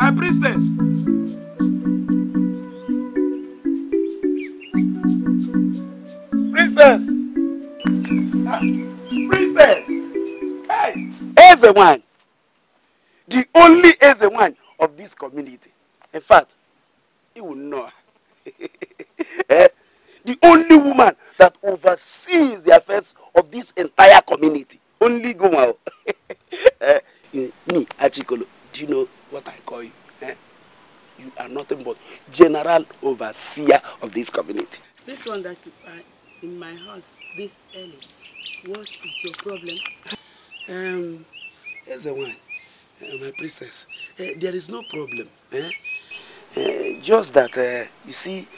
My priestess. Priestess. Priestess. Hey. Everyone. The only everyone of this community. In fact, you will know. The only woman that oversees the affairs of this entire community. Only Goma. Me, Achikolo, do you know what I call you? You are nothing but general overseer of this community. This one that you are in my house this early, what is your problem? Here's the one, my priestess. There is no problem. Just that, you see,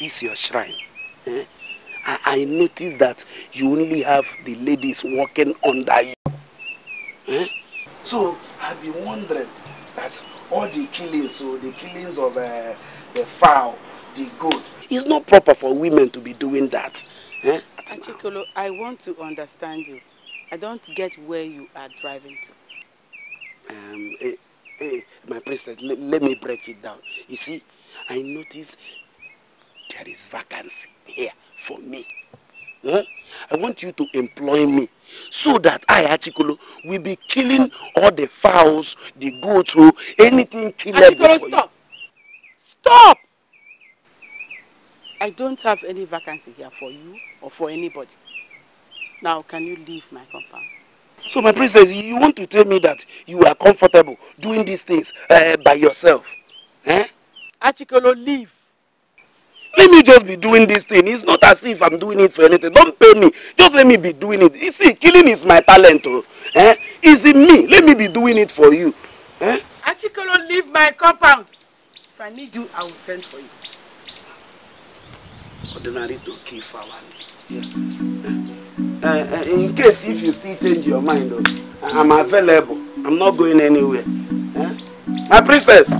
this is your shrine. I noticed that you only have the ladies walking under you. So I've been wondering that all the killings, so the killings of the fowl, the goat, it's not proper for women to be doing that. Achikolo, I want to understand you. I don't get where you are driving to. My priestess, let me break it down. You see, I noticed there is vacancy here for me. I want you to employ me so that I, Achikolo, will be killing all the fowls, the goats, anything killable. Achikolo, stop! Stop! I don't have any vacancy here for you or for anybody. Now, can you leave my compound? So, my princess, you want to tell me that you are comfortable doing these things by yourself? Achikolo, leave. Let me just be doing this thing. It's not as if I'm doing it for anything. Don't pay me. Just let me be doing it. You see, killing is my talent. It's in me. Let me be doing it for you. Achikolo, leave my compound. If I need you, I will send for you. Ordinary to kill for one. In case if you still change your mind, I'm available. I'm not going anywhere. My princess.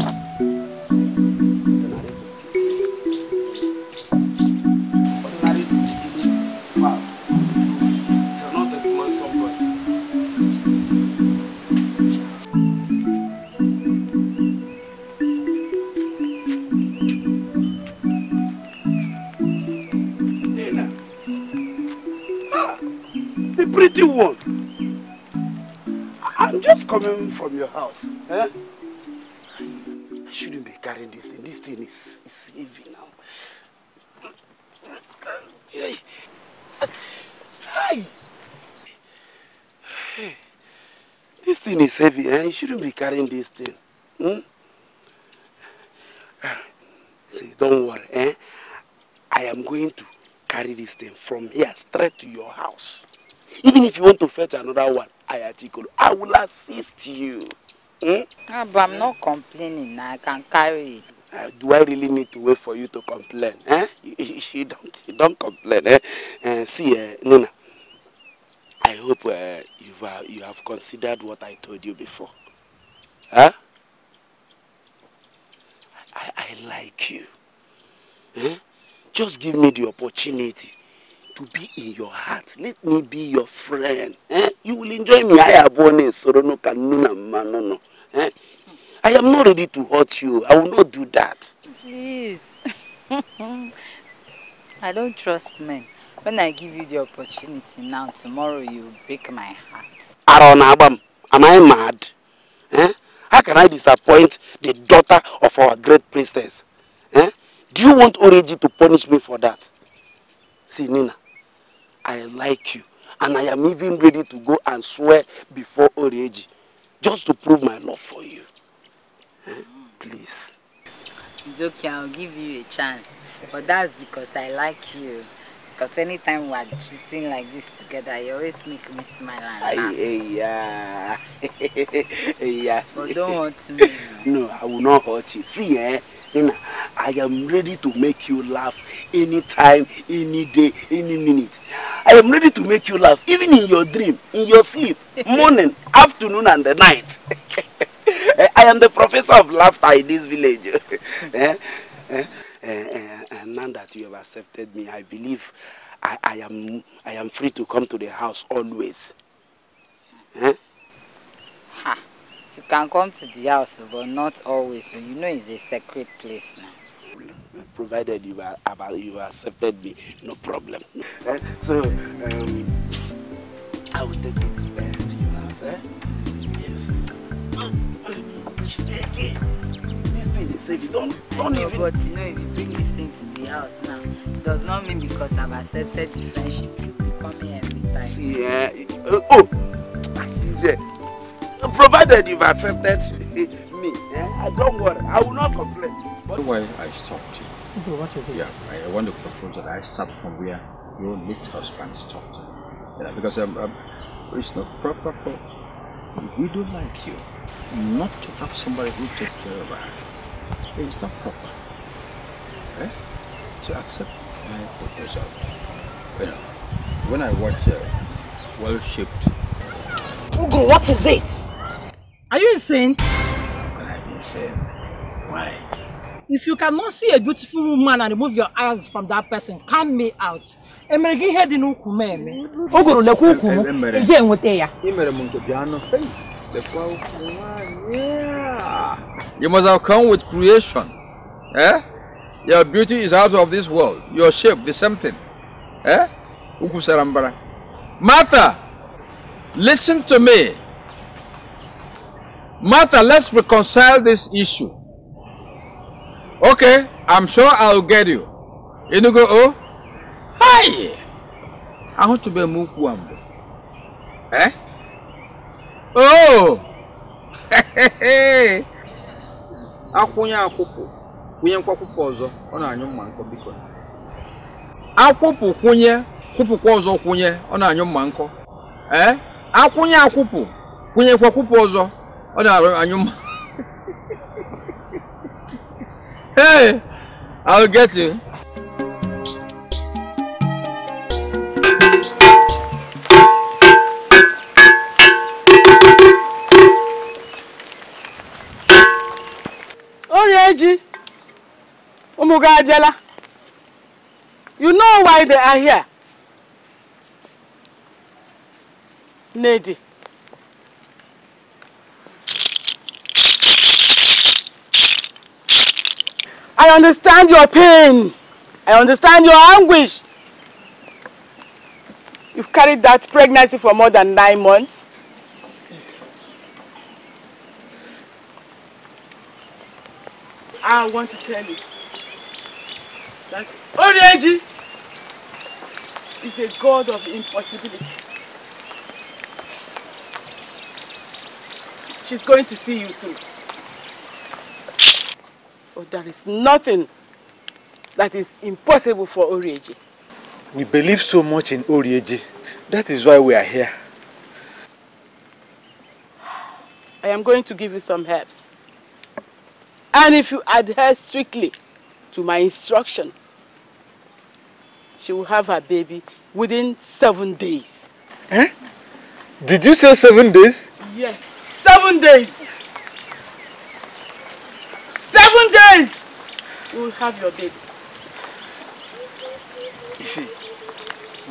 Pretty one. I'm just coming from your house. I shouldn't be carrying this thing. This thing is heavy now. Hi. Hey. This thing is heavy. You shouldn't be carrying this thing. See, don't worry. I am going to carry this thing from here straight to your house. Even if you want to fetch another one, I will assist you. But I'm not complaining. I can carry it. Do I really need to wait for you to complain? You don't complain. See, Nina, I hope you have considered what I told you before. I like you. Just give me the opportunity to be in your heart. Let me be your friend. You will enjoy me. I am not ready to hurt you. I will not do that. Please. I don't trust men. When I give you the opportunity now, tomorrow you will break my heart. Am I mad? How can I disappoint the daughter of our great priestess? Do you want Orieji to punish me for that? See, Nina, I like you, and I am even ready to go and swear before Orieji, just to prove my love for you. Please. It's okay, I'll give you a chance, but that's because I like you. Because anytime we're gisting like this together, you always make me smile and laugh. Yeah. Yeah. But don't hurt me. No, I will not hurt you. See, Nina, I am ready to make you laugh anytime, any day, any minute. I am ready to make you laugh, even in your dream, in your sleep, morning, afternoon, and the night. I am the professor of laughter in this village. And now that you have accepted me, I believe I am free to come to the house always. You can come to the house, but not always. So you know it's a sacred place now. Provided you are you accepted me, no problem. I will take it to your house, eh? Yes. This thing is safe. Don't even... But you know, if you bring this thing to the house now, it does not mean because I've accepted the friendship, you'll be coming every time. See, provided you've accepted me, I don't worry. I will not complain. Why I stopped you? Okay, what is it? Yeah, I want to propose that I start from where your late husband stopped. Yeah, because it's not proper for we do like you not to have somebody who takes care of her. It's not proper. Okay? So accept my proposal. You know, when I watch well-shaped. Ugo, what is it? Are you insane? I'm insane. Why? If you cannot see a beautiful woman and remove your eyes from that person, calm me out. You must have come with creation. Eh? Your beauty is out of this world. Your shape, the same thing. Eh? Martha, listen to me. Martha, let's reconcile this issue. Okay, I'm sure I'll get you. Inugo oh? Hi! I want to be a mukwambo. Eh? Oh! Hey! Akunya akupu. Kunye kwakupu ozo. Ona anyumma nko biko. Akupu kunye. Kupu kwazo kunye. Ona anyumma nko. Eh? Akunya akupu. Kunye kwakupu ozo. Hey, I'll get you. Orieji, Umugajela. You know why they are here, Nedi. I understand your pain. I understand your anguish. You've carried that pregnancy for more than 9 months. Yes. I want to tell you that Orieji is a god of impossibility. She's going to see you too. Oh, there is nothing that is impossible for Orieji. We believe so much in Orieji. That is why we are here. I am going to give you some herbs. And if you adhere strictly to my instruction, she will have her baby within 7 days. Eh? Did you say 7 days? Yes, 7 days. 7 days, you will have your baby. You see,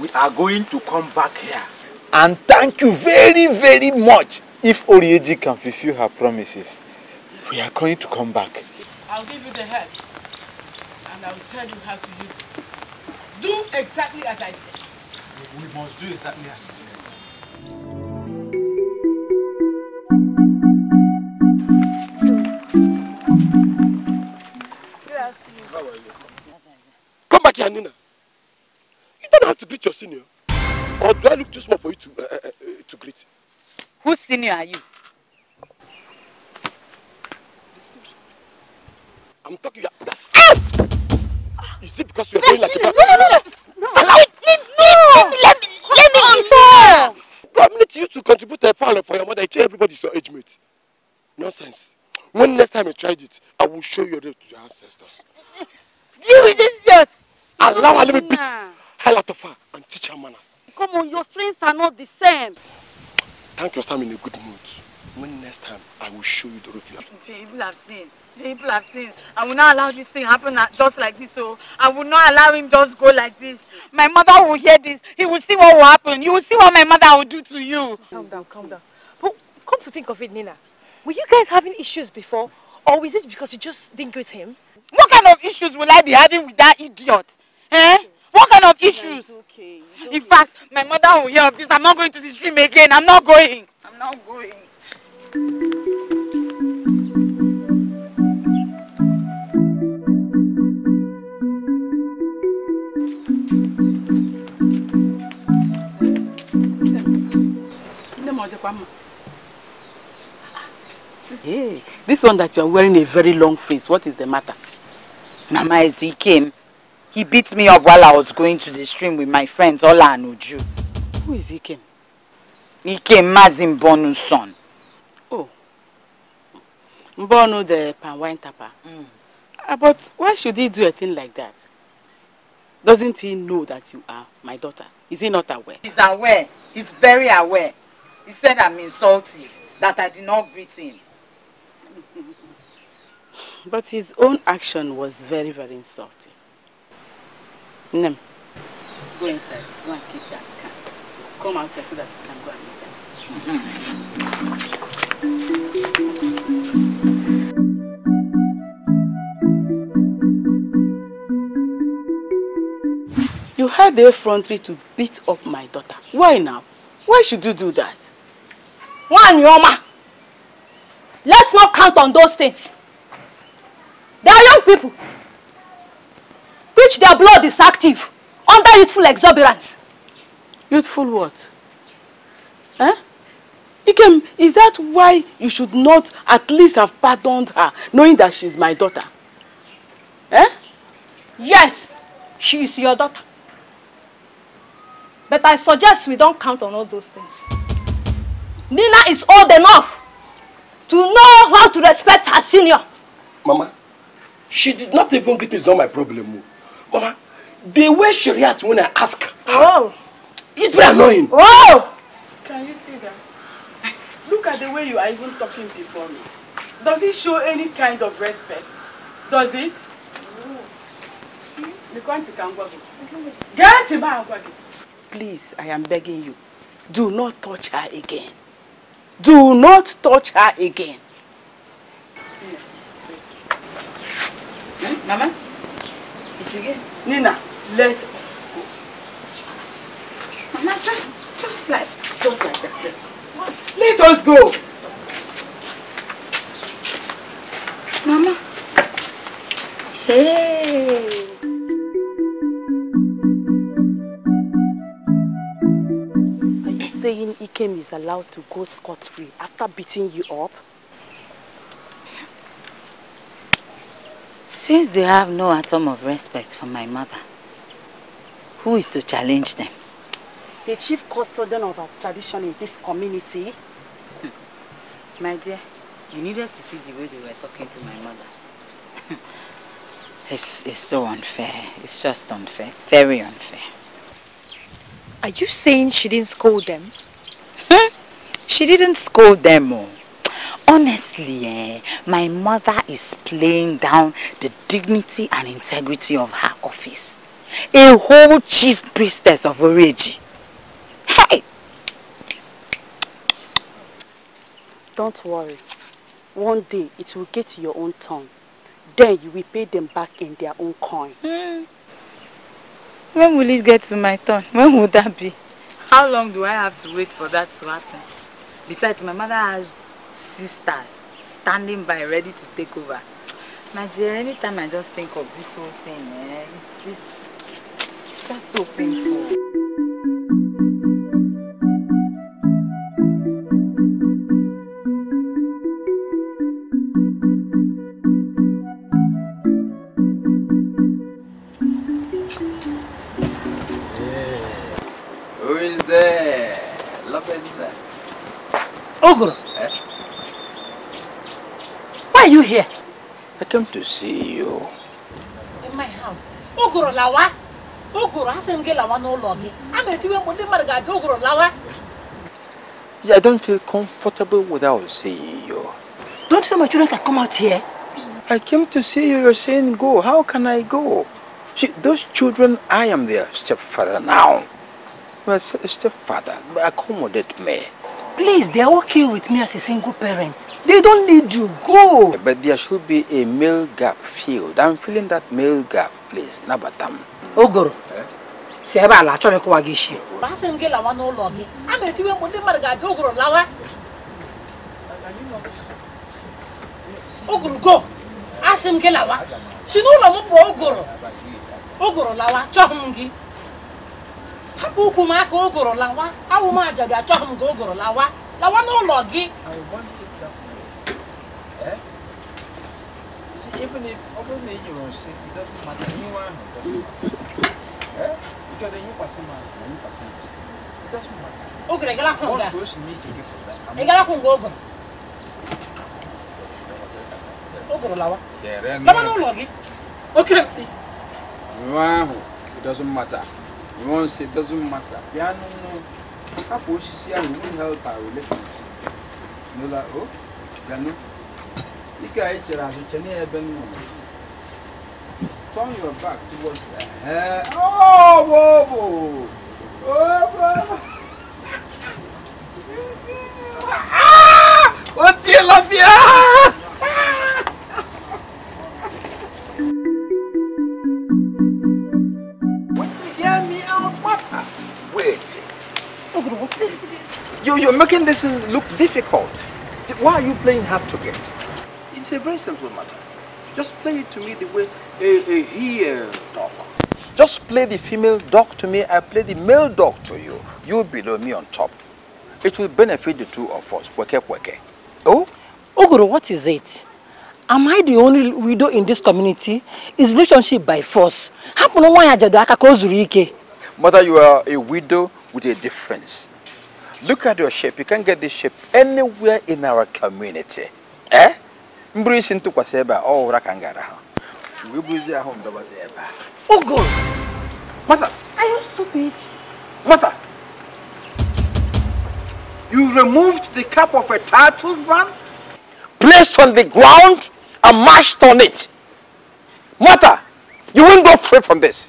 we are going to come back here and thank you very, very much. If Orieji can fulfill her promises, we are going to come back. I'll give you the herbs and I'll tell you how to use it. Do exactly as I said. We must do exactly as I said. Come back here, Nina. You don't have to greet your senior. Or do I look too small for you to greet? Whose senior are you? I'm talking about that. Is it because you're going like that? No. Let me community used to contribute a pound for your mother. I tell everybody's your age mate. Nonsense. When next time I tried it, I will show you to your ancestors. Deal with this yet! Allow her, let me beat hell out of her and teach her manners. Come on, your strengths are not the same. Thank your time in a good mood. When next time, I will show you the road you have. The people have seen. The people have seen. I will not allow this thing happen just like this. So I will not allow him just go like this. My mother will hear this. He will see what will happen. You will see what my mother will do to you. Calm down, calm down. But come to think of it, Nina. Were you guys having issues before? Or is it because you just didn't greet him? What kind of issues will I be having with that idiot? Eh? What kind of issues? No, it's okay. It's okay. In fact, my mother will hear of this. I'm not going to the stream again. I'm not going. I'm not going. Hey, this one that you are wearing a very long face, what is the matter? Mama, as he came, he beat me up while I was going to the stream with my friends, Ola and Uju. Who is Ikem? Ikem Mazin Bonu's son. Oh. Bonu the palm wine tapper. But why should he do a thing like that? Doesn't he know that you are my daughter? Is he not aware? He's aware. He's very aware. He said I'm insultive, that I did not greet him. But his own action was very, very insulting. Nem. Go inside. Go and keep that can. Come out here so that you can go and meet that. You had the effrontery to beat up my daughter. Why now? Why should you do that? Wanyoma, let's not count on those things. They are young people, which their blood is active under youthful exuberance. Youthful what? Huh? Ikem, is that why you should not at least have pardoned her, knowing that she's my daughter? Huh? Yes, she is your daughter. But I suggest we don't count on all those things. Nina is old enough to know how to respect her senior. Mama, she did not even greet me. It's not my problem. Mama, the way she reacts when I ask her, it's very annoying. Oh! Can you see that? Look at the way you are even talking before me. Does it show any kind of respect? Does it? See? Get him out. Please, I am begging you, do not touch her again. Do not touch her again. Mama, it's again. Nina, let us go. Mama, just like that. Yes. Let us go. Mama. Hey. Saying Ikem is allowed to go scot-free after beating you up? Since they have no atom of respect for my mother, who is to challenge them? The chief custodian of our tradition in this community. My dear, you needed to see the way they were talking to my mother. It's so unfair. It's just unfair. Very unfair. Are you saying she didn't scold them? She didn't scold them all. Honestly, my mother is playing down the dignity and integrity of her office. A whole chief priestess of Orieji. Hey! Don't worry. One day it will get to your own tongue. Then you will pay them back in their own coin. When will it get to my turn? When would that be? How long do I have to wait for that to happen? Besides, my mother has sisters standing by ready to take over. My dear, anytime I just think of this whole thing, it's just so painful. Ogoro, why are you here? I came to see you. In my house. Ogoro lawa. Ogoro asemge lawa no logi. Ametiwe mode marga ogoro lawa. I don't feel comfortable without seeing you. Don't you know my children can come out here? I came to see you. You're saying go. How can I go? See, those children, I am their stepfather now. My stepfather, accommodate me. Please, they are okay with me as a single parent. They don't need you. Go. But there should be a male gap filled. I'm filling that male gap, please. Nabatam. Ogoro. Seba la chome kwa gishi. Basem gela wano logi. Ametiwe mundi marga ogoro lawa. Ogoro go. Asem gela wa. Sinura mupo ogoro. Ogoro lawa chomungi. Hapu kuma ko ogoro lawa. Awuma jaga chomungo ogoro lawa. Lawa no logi. Even if over me you are sick, it doesn't matter. Anyone who doesn't matter. It doesn't matter. Okay, I got a It doesn't matter. You won't say it doesn't matter. Yeah, no. I push here, you won't help our relationship. No, that oh, Ganu. Turn your back towards the hair. Oh, whoa, whoa. Ah! What's your love here? Wait. You're making this look difficult. Why are you playing hard to get? It's a very simple matter. Just play it to me the way a here dog. Just play the female dog to me, I play the male dog to you. You below me on top. It will benefit the two of us. Wake. Oh? Ogoro, what is it? Am I the only widow in this community? Is relationship by force? Mother, you are a widow with a difference. Look at your shape. You can't get this shape anywhere in our community. Eh? Embrace into Kwaseba or Rakangara. We will be home. Oh, God! Mother! Are you stupid? Mother! You removed the cap of a titled man, placed on the ground, and marched on it. Mother! You won't go free from this.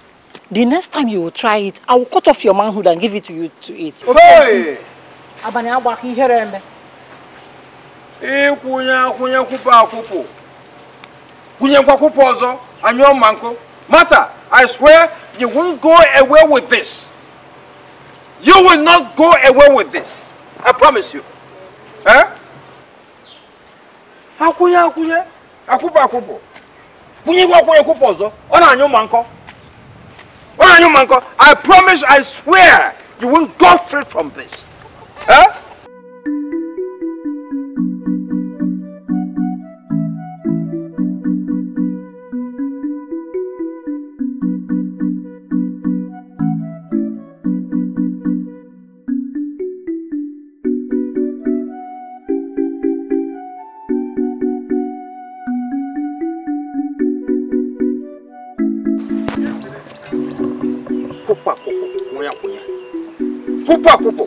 The next time you will try it, I will cut off your manhood and give it to you to eat. Okay! Mata, I swear you won't go away with this. You will not go away with this. I promise you. Eh? I promise, I swear you won't go free from this. Eh?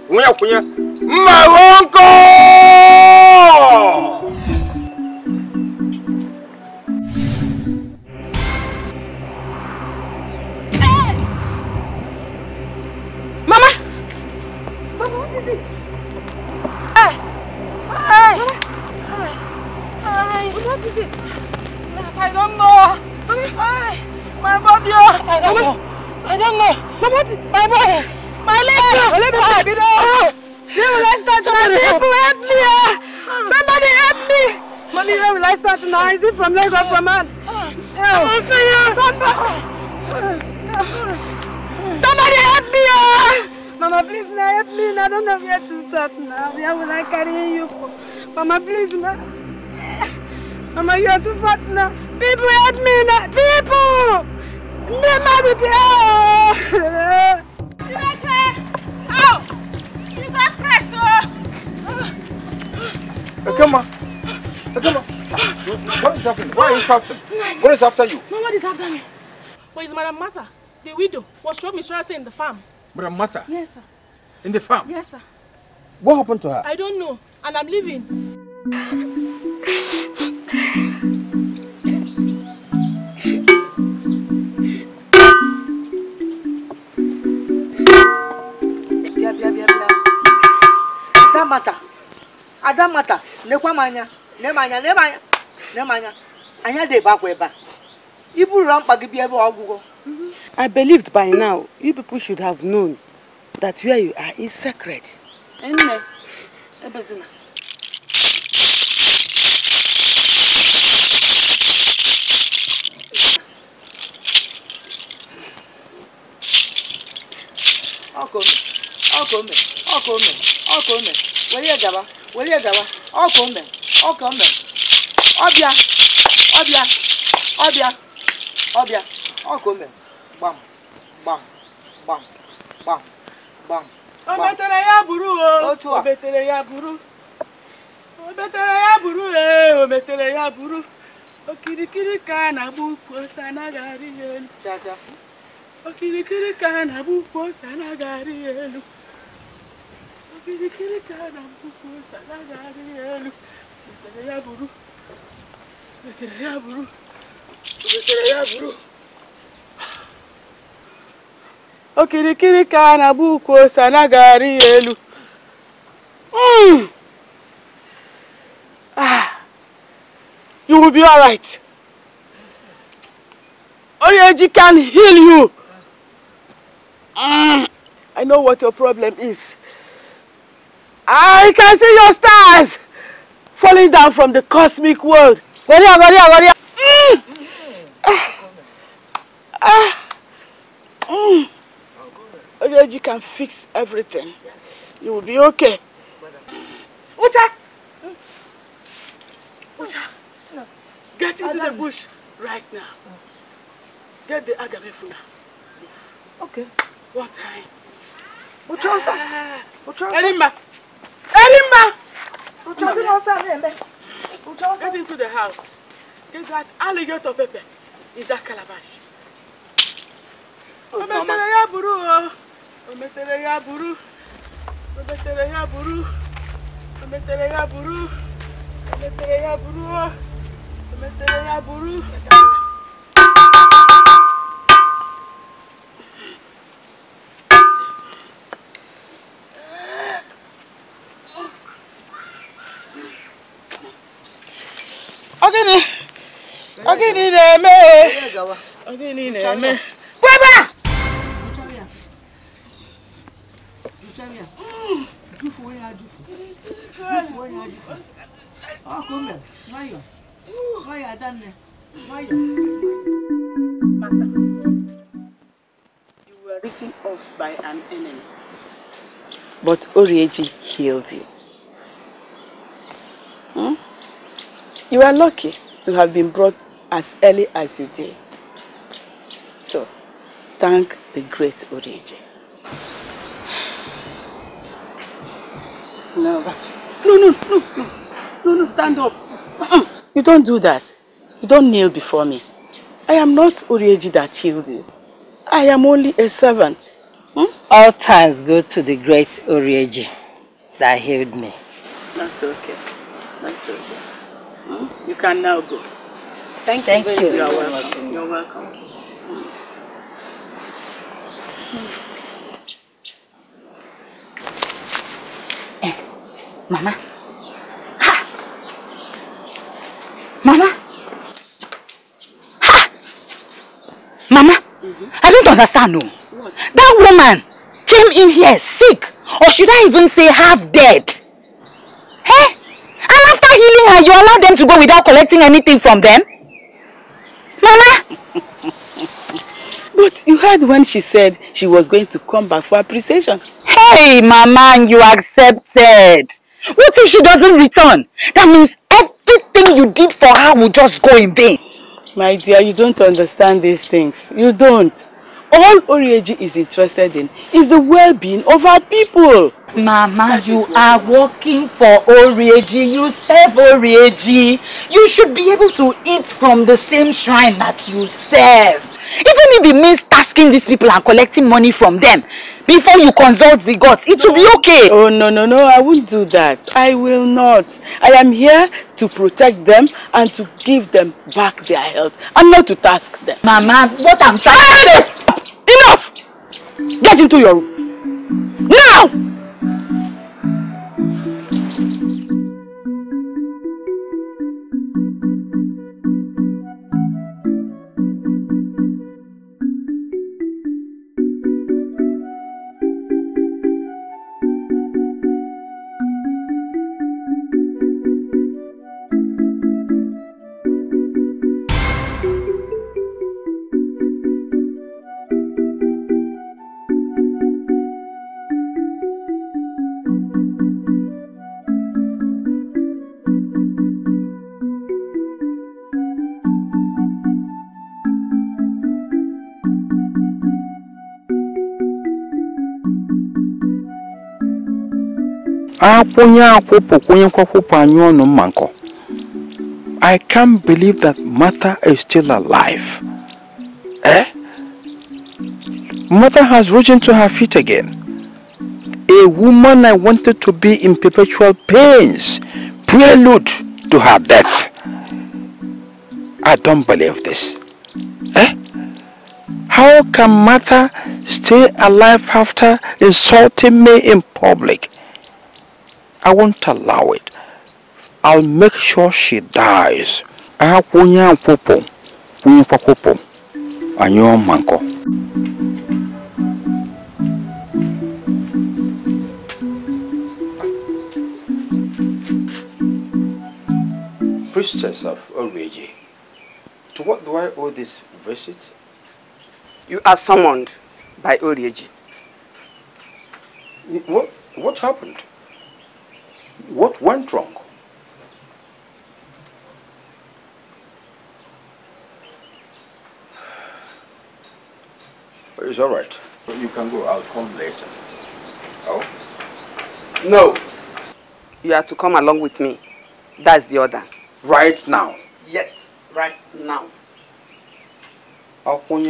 My uncle! Hey! Mama! Mama, what is it? Hey! Hey! Mama! Hey! What is it? I don't know! Hey! My body! I don't know! Mama, what is it? My body! My leg! My leg! Now is it from leg or from hand? Somebody help me! Mama, please now help me. I don't know where to start now. Where will I carry you? Mama, please now. Mama, you are too fat now. People help me now. People! Nobody. Come on. Come on. What is happening? Why are you shouting? What is after you? No, what is after me? Well, it's Madam Martha, the widow, was showed mistress in the farm. Madam Martha? Yes, sir. In the farm? Yes, sir. What happened to her? I don't know, and I'm leaving. That matter. That matter. I believed by now you people should have known that where you are is sacred. I'll come. Will you go? I'll come. Obia. I'll come. Bam. O betere ya buru. Okirikiri ka na bu kosa na gari elu. Chacha. Okirikiri ka na bu kosa na gari elu. Betere ya buru. Okirikiri ka na bu kosa na gari elu. You will be all right. Orieji can heal you. I know what your problem is. I can see your stars falling down from the cosmic world. Orieji can fix everything. Yes. You will be okay. Ucha. Get into the bush right now. Get the agave for now. Okay. What time? Uchosa. Get into the house. Get that alligator pepper in that calabash. Ometere ya buru. Okay, Baba! You why I done it? Why you were written off by an enemy. But Orieji healed you. You are lucky to have been brought as early as you did. So, thank the great Orieji. No, stand up. You don't do that. You don't kneel before me. I am not Orieji that healed you. I am only a servant. All thanks go to the great Orieji that healed me. That's okay. You can now go. Thank you. You are welcome. You're welcome. Mama, I don't understand. No. What? That woman came in here sick, or should I even say half dead? Hey? And after healing her, you allow them to go without collecting anything from them? Mama! But you heard when she said she was going to come back for appreciation. Hey, Mama, and you accepted. What if she doesn't return? That means everything you did for her will just go in vain. My dear, you don't understand these things. You don't. All Orieji is interested in is the well-being of our people. Mama, you are working for Orieji. You serve Orieji. You should be able to eat from the same shrine that you serve. Even if it means tasking these people and collecting money from them before you consult the gods, it will be okay. Oh, no, I won't do that. I will not. I am here to protect them and to give them back their health and not to task them. Mama, what I'm trying to say... Enough! Get into your room. Now! I can't believe that Martha is still alive. Eh? Martha has risen to her feet again. A woman I wanted to be in perpetual pains, prelude to her death. I don't believe this. Eh? How can Martha stay alive after insulting me in public? I won't allow it. I'll make sure she dies. Priestess of Orieji, to what do I owe this visit? You are summoned by Orieji. What happened? What went wrong? It's all right. You can go. I'll come later. Oh? No. You are to come along with me. That's the order. Right now? Yes, right now. It's all right.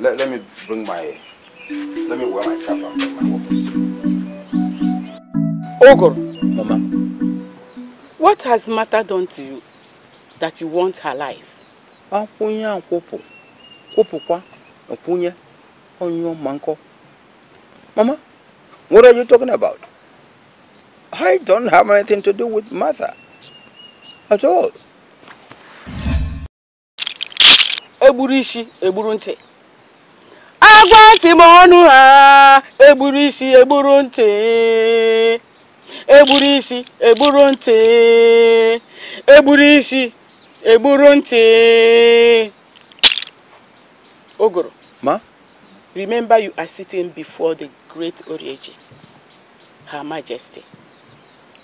Let me wear my cap and bring my weapons. Ogor. Mama. What has Martha done to you that you want her life? Mama, what are you talking about? I don't have anything to do with Martha at all. Eburishi, eburunte. Agwanti monu ha. Eburishi, eburunte. Eburishi, eburunte. Eburishi. Eburunte. Ogoro. Ma? Remember you are sitting before the great Orieji, Her Majesty.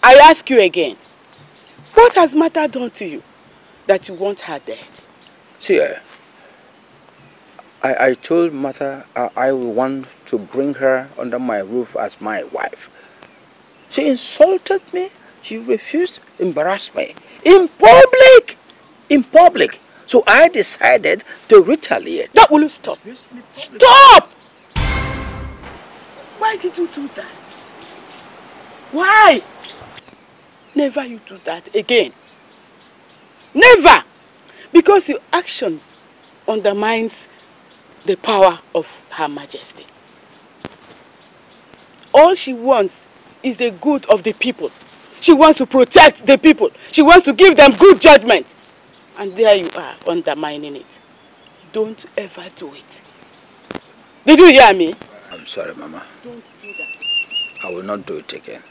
I ask you again, what has Martha done to you that you want her dead? See, I told Martha I will want to bring her under my roof as my wife. She insulted me. She refused, embarrassed me. In public! In public. So I decided to retaliate. That will stop. Stop! Why did you do that? Why? Never you do that again. Never! Because your actions undermines the power of Her Majesty. All she wants is the good of the people. She wants to protect the people. She wants to give them good judgment. And there you are, undermining it. Don't ever do it. Did you hear me? I'm sorry, Mama. Don't do that. I will not do it again.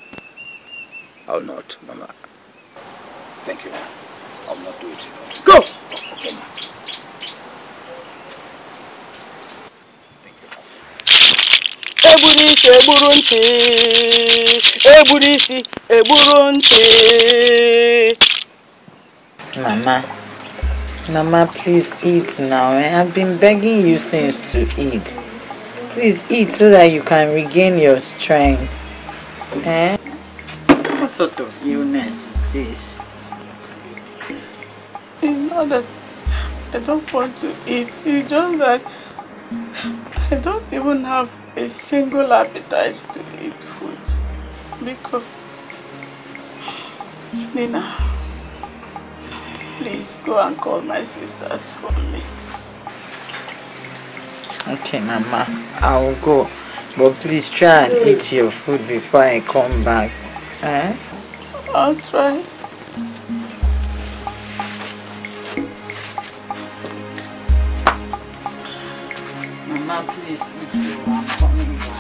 I will not, Mama. Thank you. I will not do it again. Go! Oh, okay, Ma. Eburishi, eburunte. Eburishi, eburunte. Mama. Mama, please eat now. I've been begging you since to eat. Please eat so that you can regain your strength. Eh? What sort of illness is this? It's not that I don't want to eat. It's just that I don't even have a single appetite to eat food. Because... Nina... Please go and call my sisters for me. Okay, Mama. I will go. But please try and eat your food before I come back. Eh? I'll try. Mama, please eat your food. I'm coming back.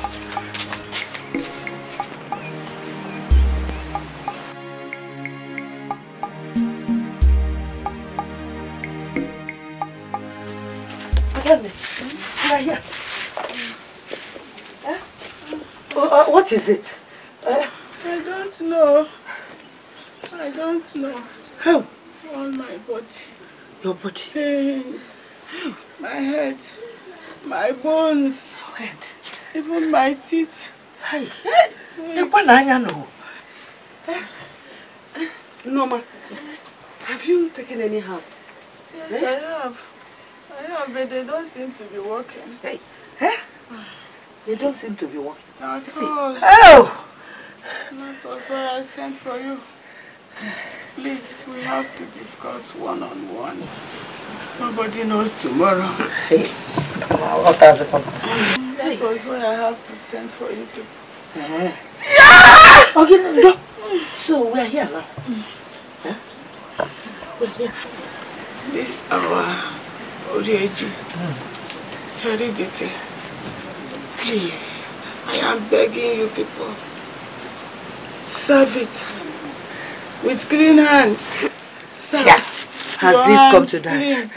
Yeah. What is it? I don't know. I don't know. How? All my body. Your body? Pains. My head. My bones. Your head. Even my teeth. Hi. Norma, have you taken any help? Yes, eh? I have, but they don't seem to be working. Hey, eh? They don't seem to be working. Not at all. Oh! That was why I sent for you. Please, we have to discuss one-on-one. Nobody knows tomorrow. Hey, what has happened? That was why I have to send for you to. Yeah. Yeah! Okay, no. So we're here now. Huh? We're here. This our Orieji. Heredity. Please, I am begging you people. Serve it with clean hands. Serve. Yeah. Has it come to that?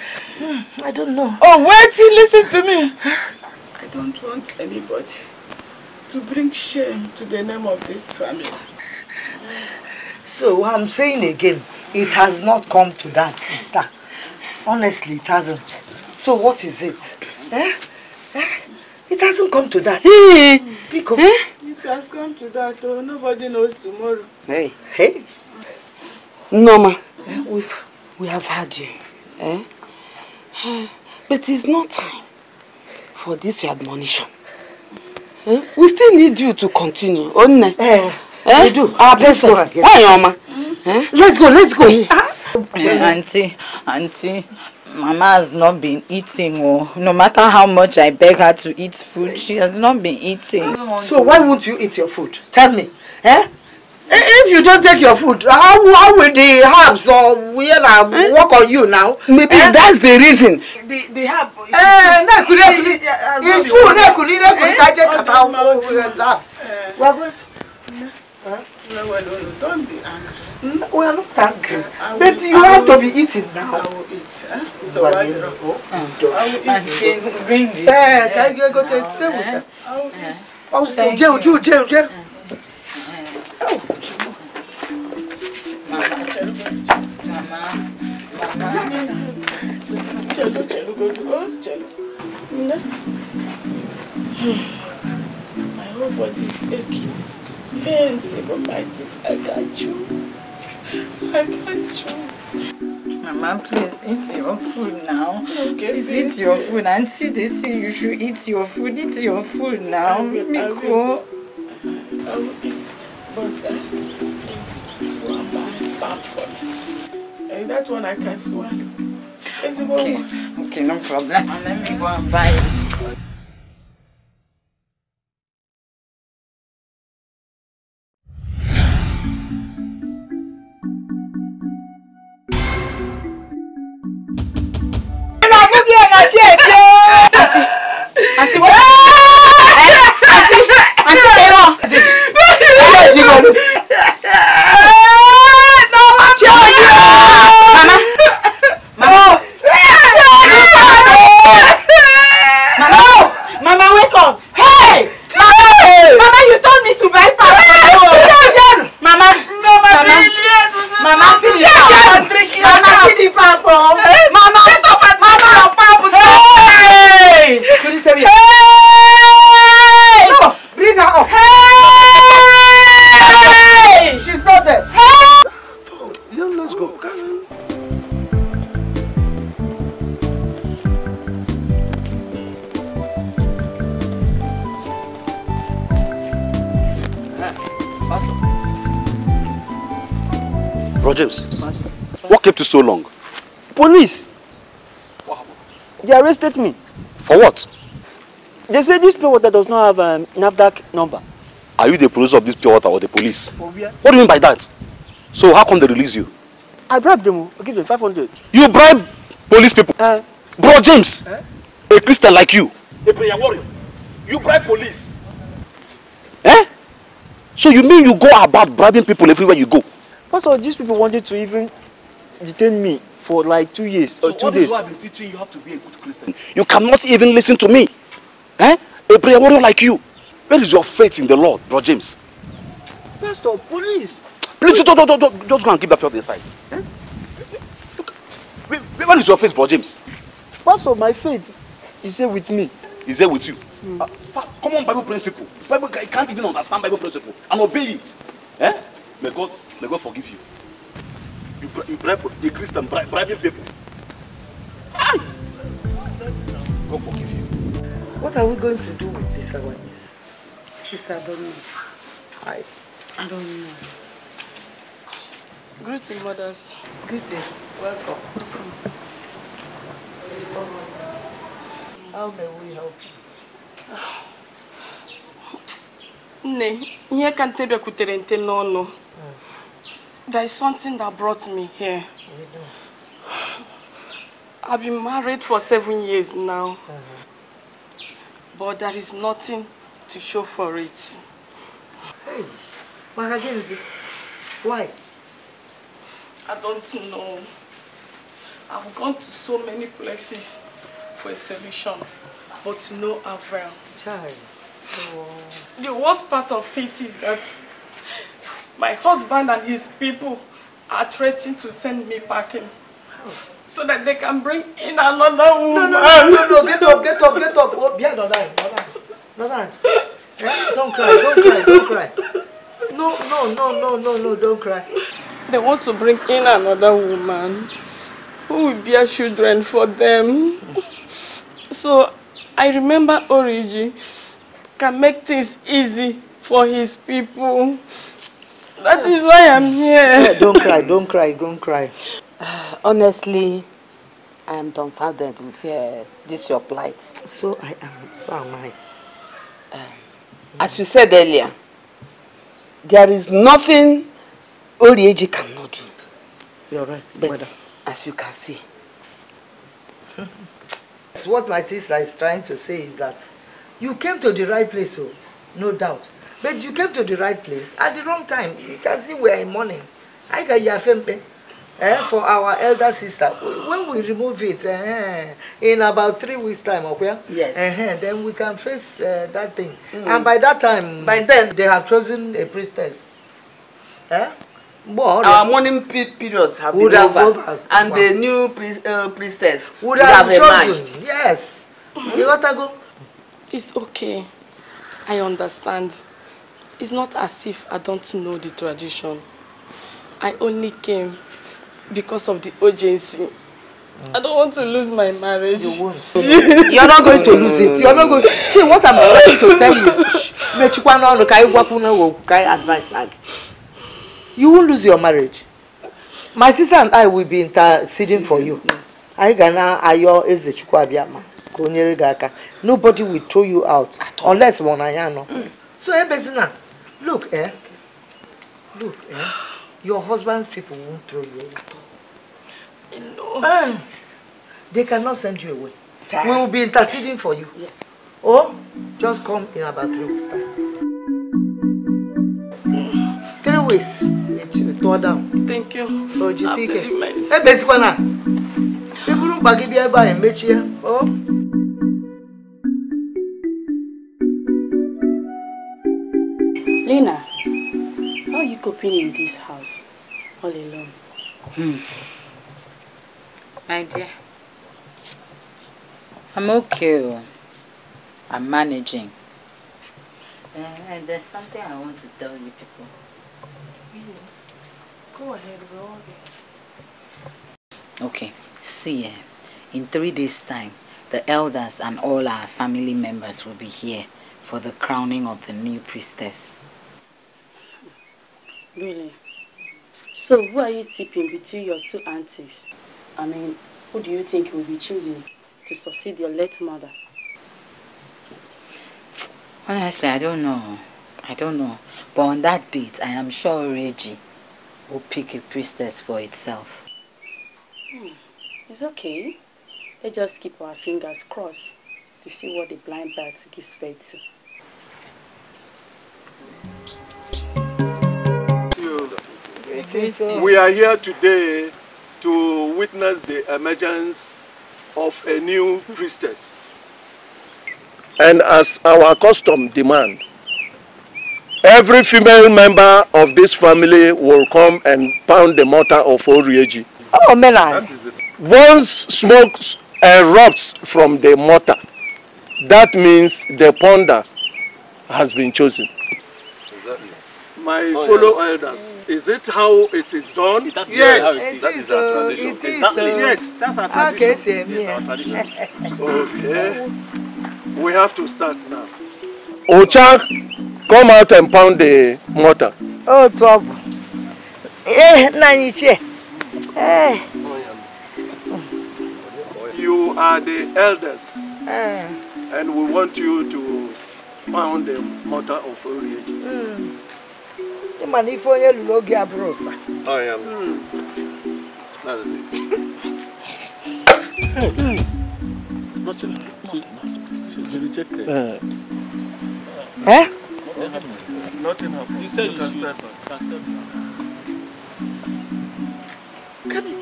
I don't know. Oh, wait, listen to me. I don't want anybody to bring shame to the name of this family. So I'm saying again, it has not come to that, sister. Honestly, it hasn't. So what is it? Eh? Eh? It hasn't come to that. Because it has come to that. Oh, nobody knows tomorrow. Hey, hey. Norma, we have had you. Eh? But it's not time for this admonition. Eh? We still need you to continue. Eh? We do. Let's go. Let's go. Auntie, Mama has not been eating. Oh. No matter how much I beg her to eat food, she has not been eating. So why won't you eat your food? Tell me. Eh? If you don't take your food, how will the herbs or will work on you now? Maybe that's the reason. The herb. No, don't be angry. We are not angry. But you have to be eating now. I will eat. So I will go. My whole body is aching. Pains even my teeth. I got you. Mama, please eat your food now. Please eat your food. Auntie, they say you should eat your food. Eat your food now. I will eat. But please, one bad for me. And that one I can swallow. Okay, no problem. Let me go and buy it. So long. Police! What happened? They arrested me. For what? They said this pure water does not have a NAFDAC number. Are you the producer of this pure water or the police? For where? What do you mean by that? So how come they release you? I bribed them. I give them 500. You bribe police people? Bro James, a Christian like you, a prayer warrior, you bribe police. Eh? So you mean you go about bribing people everywhere you go? Also, these people wanted to even detained me for like 2 years or 2 days. So what is why I've been teaching you have to be a good Christian? You cannot even listen to me. Eh? A prayer warrior like you. Where is your faith in the Lord, Bro James? Pastor, police. Please, don't. Just go and keep that pure inside. Eh? Where is your face, Bro James? Part of my faith is here with me. Is there with you? Mm. Common Bible principle. Bible, I can't even understand Bible principle and obey it. Eh? May God forgive you. You bribe the Christian, bribing people. Ah! God forgive you. What are we going to do with this awareness? Sister, I don't know. I don't know. Greetings, mothers. Greetings. Welcome. How may we help you? Ne, here can tell you no, no. There is something that brought me here. I've been married for 7 years now, but there is nothing to show for it. Hey, what again is it? Why? I don't know. I've gone to so many places for a solution, but no avail. Child. Oh. The worst part of it is that my husband and his people are threatening to send me packing. Oh. So that they can bring in another woman. No, get up. Oh, yeah, don't lie. Yeah? Don't cry. No, don't cry. They want to bring in another woman who will bear children for them. So I remember Orieji can make things easy for his people. That is why I'm here. Yeah, don't cry. Honestly, I am dumbfounded with this your plight. So am I. As you said earlier, there is nothing Orieji cannot do. You're right, but mother. As you can see. What my sister is trying to say is that you came to the right place, oh, no doubt. But you came to the right place at the wrong time. You can see we are in mourning. I got your fempe. For our elder sister, when we remove it in about 3 weeks' time, okay? Yes. Then we can face that thing. Mm. And by that time, they have chosen a priestess. Our mourning periods have been over, and the new priestess would have chosen. Yes. You got to go. It's okay. I understand. It's not as if I don't know the tradition. I only came because of the urgency. I don't want to lose my marriage. You're not going to lose it. You're not going to... See, what I'm trying to tell you is... You won't lose your marriage. My sister and I will be interceding for you. Yes. Nobody will throw you out. Unless one ayano. So, look, your husband's people won't throw you away at all. No. And they cannot send you away. Child. We will be interceding for you. Yes. Or just come in about 3 weeks' time. 3 weeks. It tore down. Thank you. So, you see, basically, now. People don't give you a buy and meet you. Oh. Lena, how are you coping in this house, all alone? My dear, I'm okay. I'm managing. And there's something I want to tell you people. Really? Go ahead, we're all there. Okay, see, in 3 days' time, the elders and all our family members will be here for the crowning of the new priestess. Really? So who are you tipping between your two aunties? I mean, who do you think will be choosing to succeed your late mother? Honestly, I don't know. But on that date, I am sure Orieji will pick a priestess for itself. It's okay. Let's just keep our fingers crossed to see what the blind bat gives birth to. We are here today to witness the emergence of a new priestess. And as our custom demand, every female member of this family will come and pound the mortar of Orieji. Oh, Melanie. Once smoke erupts from the mortar, that means the ponder has been chosen. Exactly. My fellow elders, is it how it is done? Yes, that is our tradition. Exactly. Yes, that's our tradition. Okay, yes, our tradition. Okay, we have to start now. Ocha, come out and pound the mortar. Oh, trouble. You are the elders, and we want you to pound the mortar of Orieji. I am. That is it. Nothing. She's rejected. Eh? Nothing happened. You said you can step back. Come in.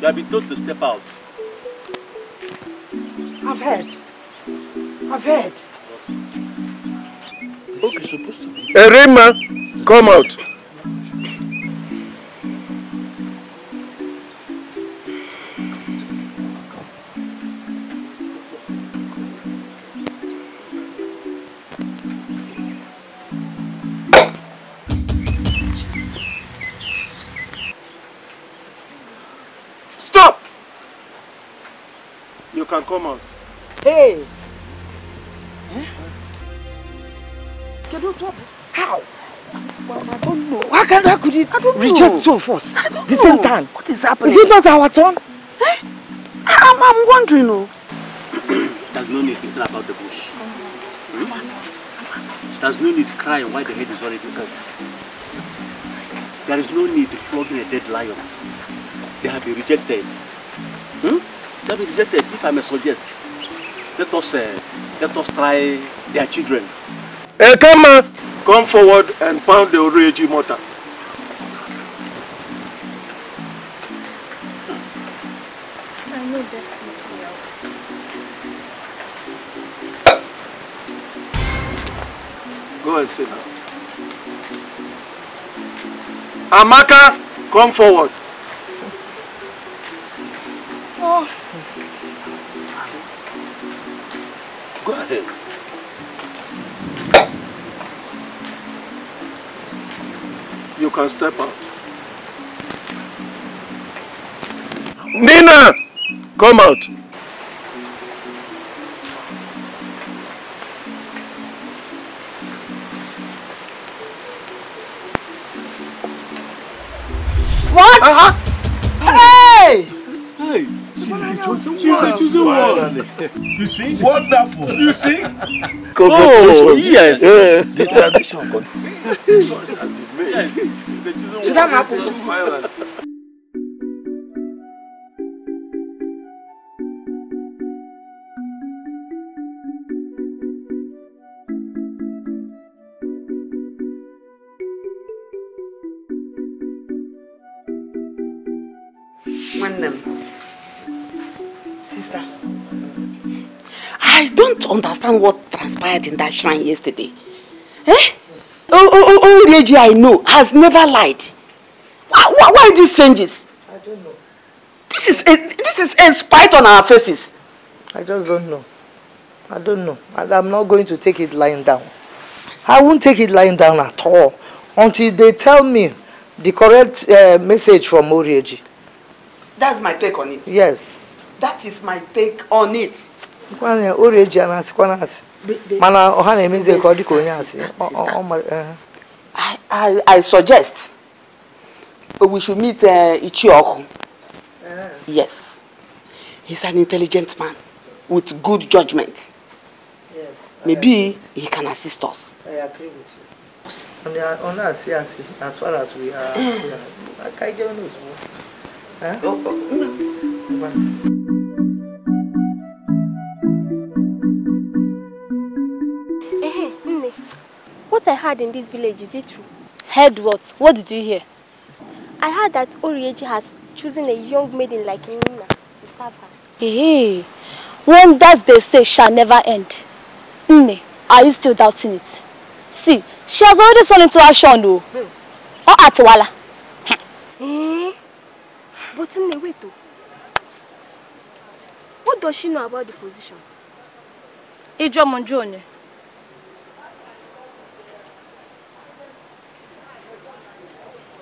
You have been told to step out. I've heard. I've heard. Okay, supposed to be. Erema, come out. Stop! You can come out. Hey! How? Well, I don't know. How could it reject two of us at the same time? What is happening? Is it not our turn? Eh? I'm wondering. There's no need to tell about the bush. There's no need to cry why the head is already cut. There is no need to flogging a dead lion. They have been rejected. They have been rejected, if I may suggest. Let us try their children. Hey, come on. Come forward and pound the Orieji mortar. I know definitely else. Go and sit down. Amaka, come forward. Oh. Go ahead. You can step out. Nina, come out. What? Hey! Hey! You see? Wonderful. You see? Oh, yes. The tradition continues. Yes. The chosen one. Sister, I don't understand what transpired in that shrine yesterday. Eh? Orieji, I know, has never lied. Why these changes? I don't know. This is a spite on our faces. I just don't know. I don't know. I'm not going to take it lying down. I won't take it lying down at all until they tell me the correct message from Orieji. That's my take on it. Yes. That is my take on it. I suggest we should meet Ichioku. Yes. He's an intelligent man with good judgment. Yes. Maybe he can assist us. I agree with you. As far as we are, I what I heard in this village, is it true? Heard what? What did you hear? I heard that Orieji has chosen a young maiden like Nina to serve her. Hey, wonders they say shall never end. Nne, are you still doubting it? See, she has already sworn into action though. Or Atwala. Eh? But wait, what does she know about the position? Ijomonjone.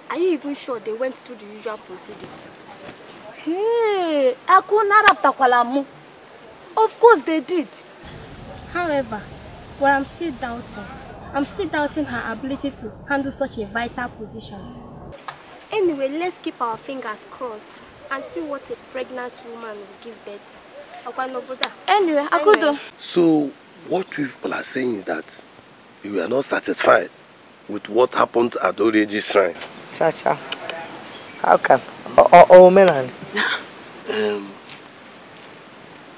Are you even sure they went through the usual procedure? Hey, I could not have takwalamu. Of course they did. However, well, I'm still doubting her ability to handle such a vital position. Anyway, let's keep our fingers crossed and see what a pregnant woman will give birth to. Anyway, Akudo. So, what you people are saying is that you are not satisfied with what happened at Orieji shrine. Cha-cha. How come? Oh, Melan.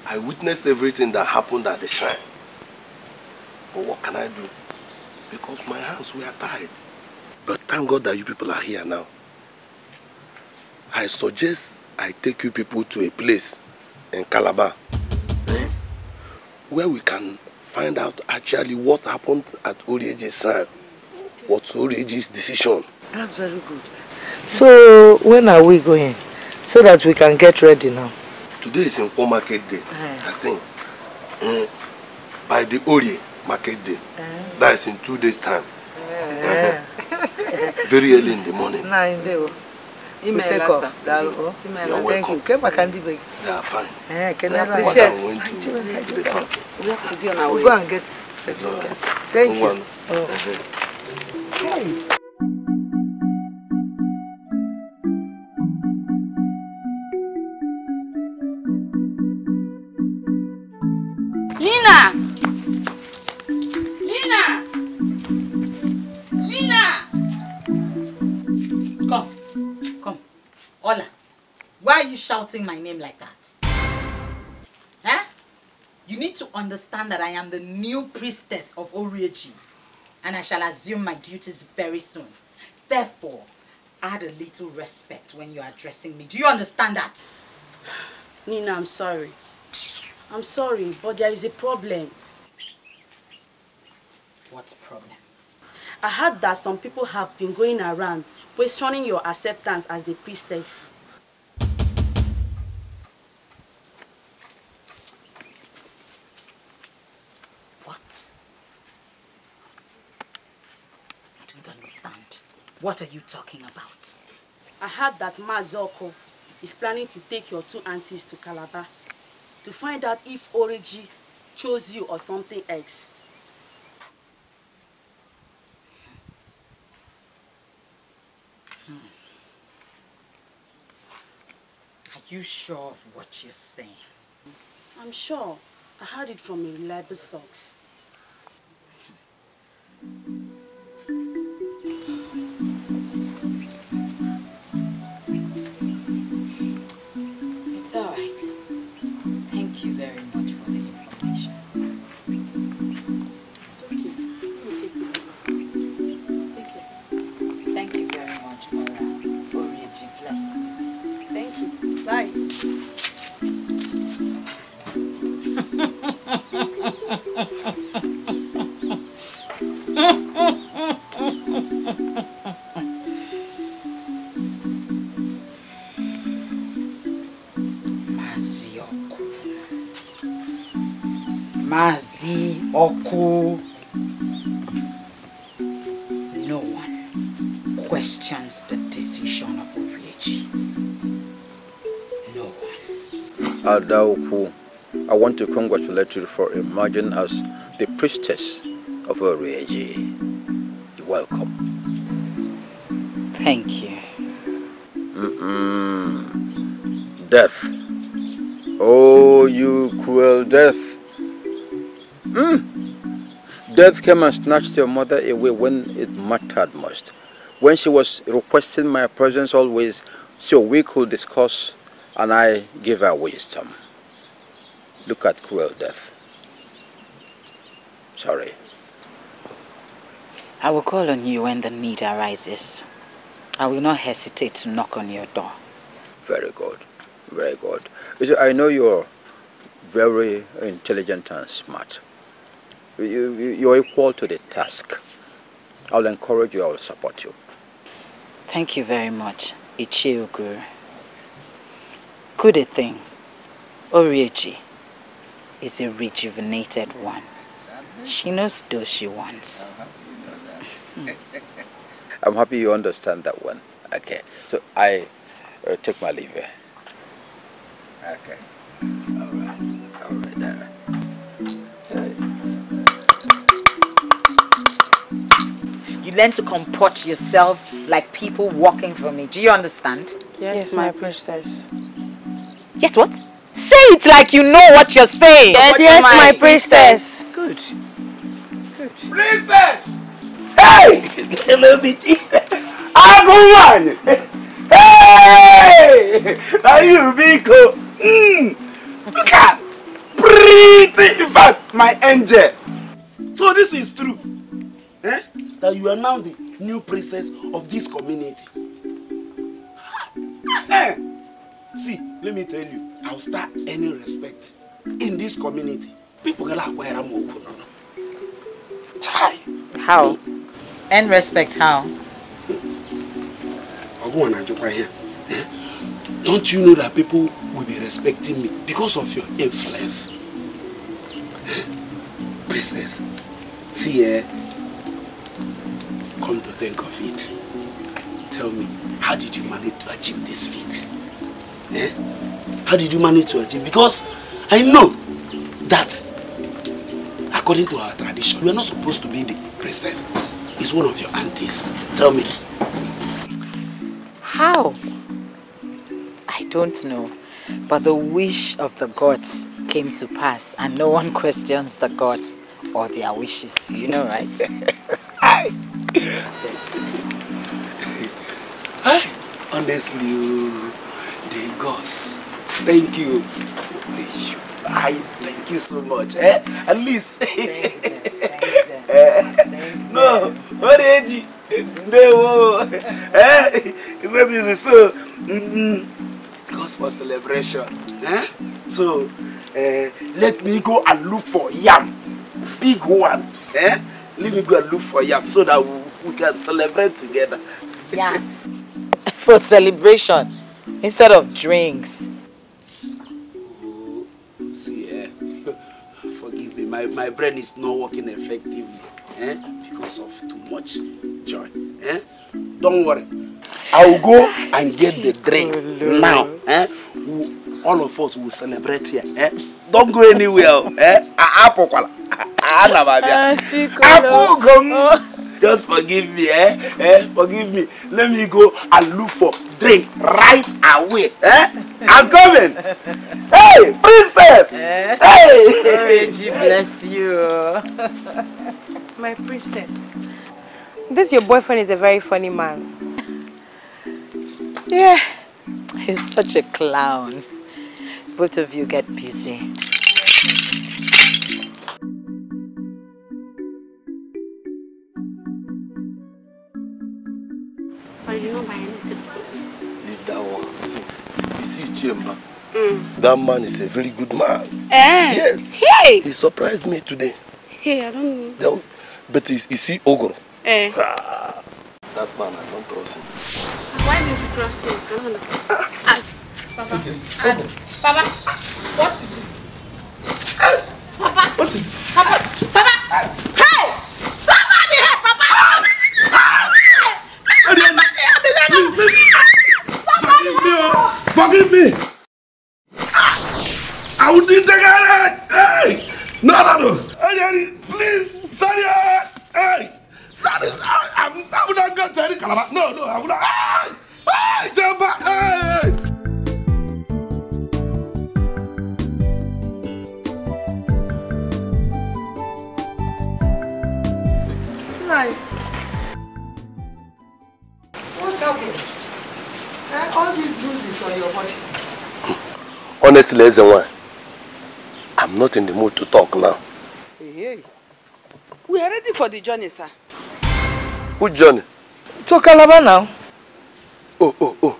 I witnessed everything that happened at the shrine. But what can I do? Because my hands were tied. But thank God that you people are here now. I suggest I take you people to a place in Calabar where we can find out actually what happened at Orieji's shrine. What's Orieji's decision? That's very good. So when are we going? So that we can get ready now. Today is Nkwo market day, I think. By the Orie market day. That is in 2 days' time. Very early in the morning. We take off. You're welcome. They are fine. We have to be on our way. Go and get it. Thank you. Okay. Why are you shouting my name like that? Huh? You need to understand that I am the new priestess of Orieji, and I shall assume my duties very soon. Therefore, add a little respect when you are addressing me. Do you understand that? Nina, I'm sorry. I'm sorry, but there is a problem. What problem? I heard that some people have been going around questioning your acceptance as the priestess. What are you talking about? I heard that Mazoko is planning to take your 2 aunties to Calabar to find out if Orieji chose you or something else. Are you sure of what you're saying? I'm sure. I heard it from a reliable source. Who I want to congratulate you for emerging as the priestess of Orieji. You're welcome. Thank you. Death. Oh, you cruel death. Death came and snatched your mother away when it mattered most. When she was requesting my presence always so we could discuss, and I give her wisdom. Look at cruel death. Sorry. I will call on you when the need arises. I will not hesitate to knock on your door. Very good. Very good. You see, I know you're very intelligent and smart. You're equal to the task. I'll encourage you. I'll support you. Thank you very much. Ichie Oguru. Good thing, Orieji is a rejuvenated one. She knows those she wants. I'm happy you understand that one. Okay, so I take my leave here. Okay. All right. You learn to comport yourself like people walking for me. Do you understand? Yes, my priestess. Yes, what? Say it like you know what you're saying. Yes, my priestess. Good. Priestess! Hey! Hello, Bitty. I'm the one! Hey! Are you Biko? Look at pretty fast, my angel. So this is true. Eh? That you are now the new priestess of this community. See, let me tell you, I'll start any respect in this community. People gonna wear a muku. How? And respect how? Don't you know that people will be respecting me because of your influence? Priestess, see here, come to think of it, tell me, how did you manage to achieve this feat? How did you manage to achieve? Because I know that according to our tradition, we are not supposed to be the priestess. It's one of your aunties. Tell me. How? I don't know. But the wish of the gods came to pass and no one questions the gods or their wishes. You know, right? Honestly, the gods. Thank you. Thank you so much. At least. Thank you. No, what age? No, maybe so. It calls for celebration. So let me go and look for yam, big one. Let me go and look for yam so that we can celebrate together. Yeah. For celebration instead of drinks. My brain is not working effectively because of too much joy. Don't worry. I will go and get the drink now. All of us will celebrate here. Don't go anywhere. Just forgive me. Forgive me. Let me go and look for drink right away. I'm coming. Hey, priestess. Hey. Orieji, bless you. My priestess. This your boyfriend is a very funny man. Yeah. He's such a clown. Both of you get busy. That man is a very good man. Yes. Hey. He surprised me today. Hey, I don't know. But you see Ogoro. That man, I don't trust him. Why did you trust him? I don't know. Papa. Papa. What is it? Papa. What is it? Papa. Papa. Hey! Somebody help Papa! Somebody help! Somebody help! Forgive me! I will need the garage! Hey! No! Please! Sorry! Hey! Sorry! I will not go to any Calabar! No! I will not! Hey! Hey! Jump back! Hey! What happened? All these bruises on your body. Honestly, as one. I'm not in the mood to talk now. Hey. We are ready for the journey, sir. Which journey? To Calabar now. Oh.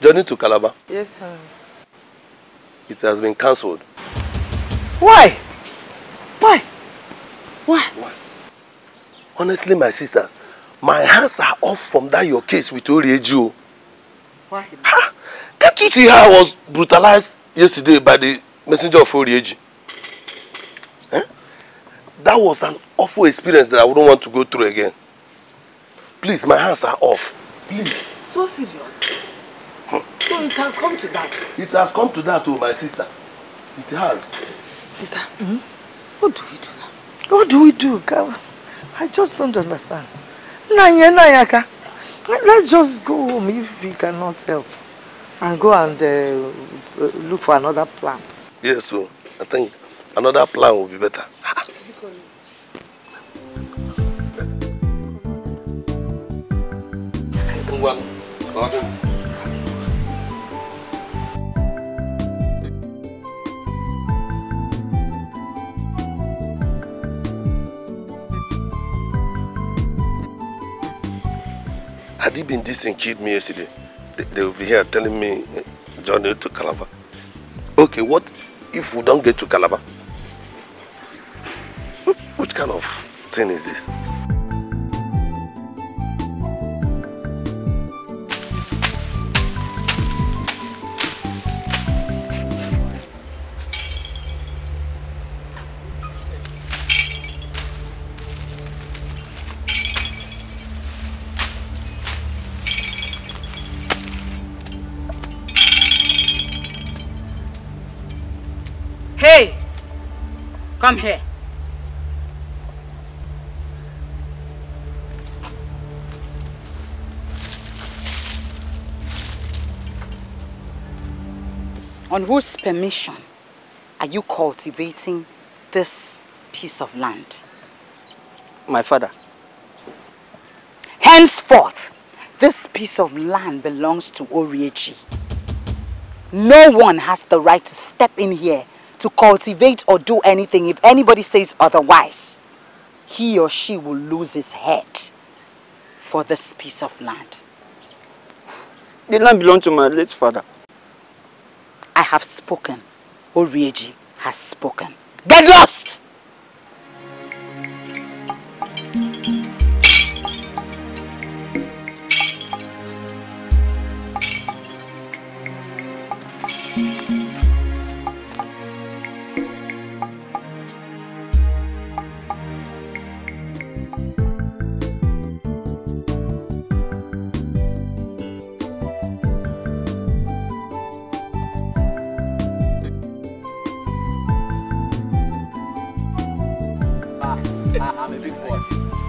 Journey to Calabar? Yes, sir. It has been cancelled. Why? Honestly, my sisters, my hands are off from that your case with Orieji. Why? Ha! Can't you see how I was brutalized yesterday by the messenger of Orieji? Eh? That was an awful experience that I wouldn't want to go through again. Please, my hands are off. Please. So serious. Huh? So it has come to that. It has come to that, oh, my sister. It has. Sister, what do we do now? What do we do, girl? I just don't understand. Let's just go home if we cannot help. And go and look for another plan. Yes, so I think another plan will be better. Had it been this thing killed me yesterday, they will be here telling me journey to Calabar. Okay, what if we don't get to Calabar? What kind of thing is this? Come here. On whose permission are you cultivating this piece of land? My father. Henceforth, this piece of land belongs to Orieji. No one has the right to step in here to cultivate or do anything. If anybody says otherwise, he or she will lose his head for this piece of land. The land belongs to my late father. I have spoken. Orieji has spoken. Get lost!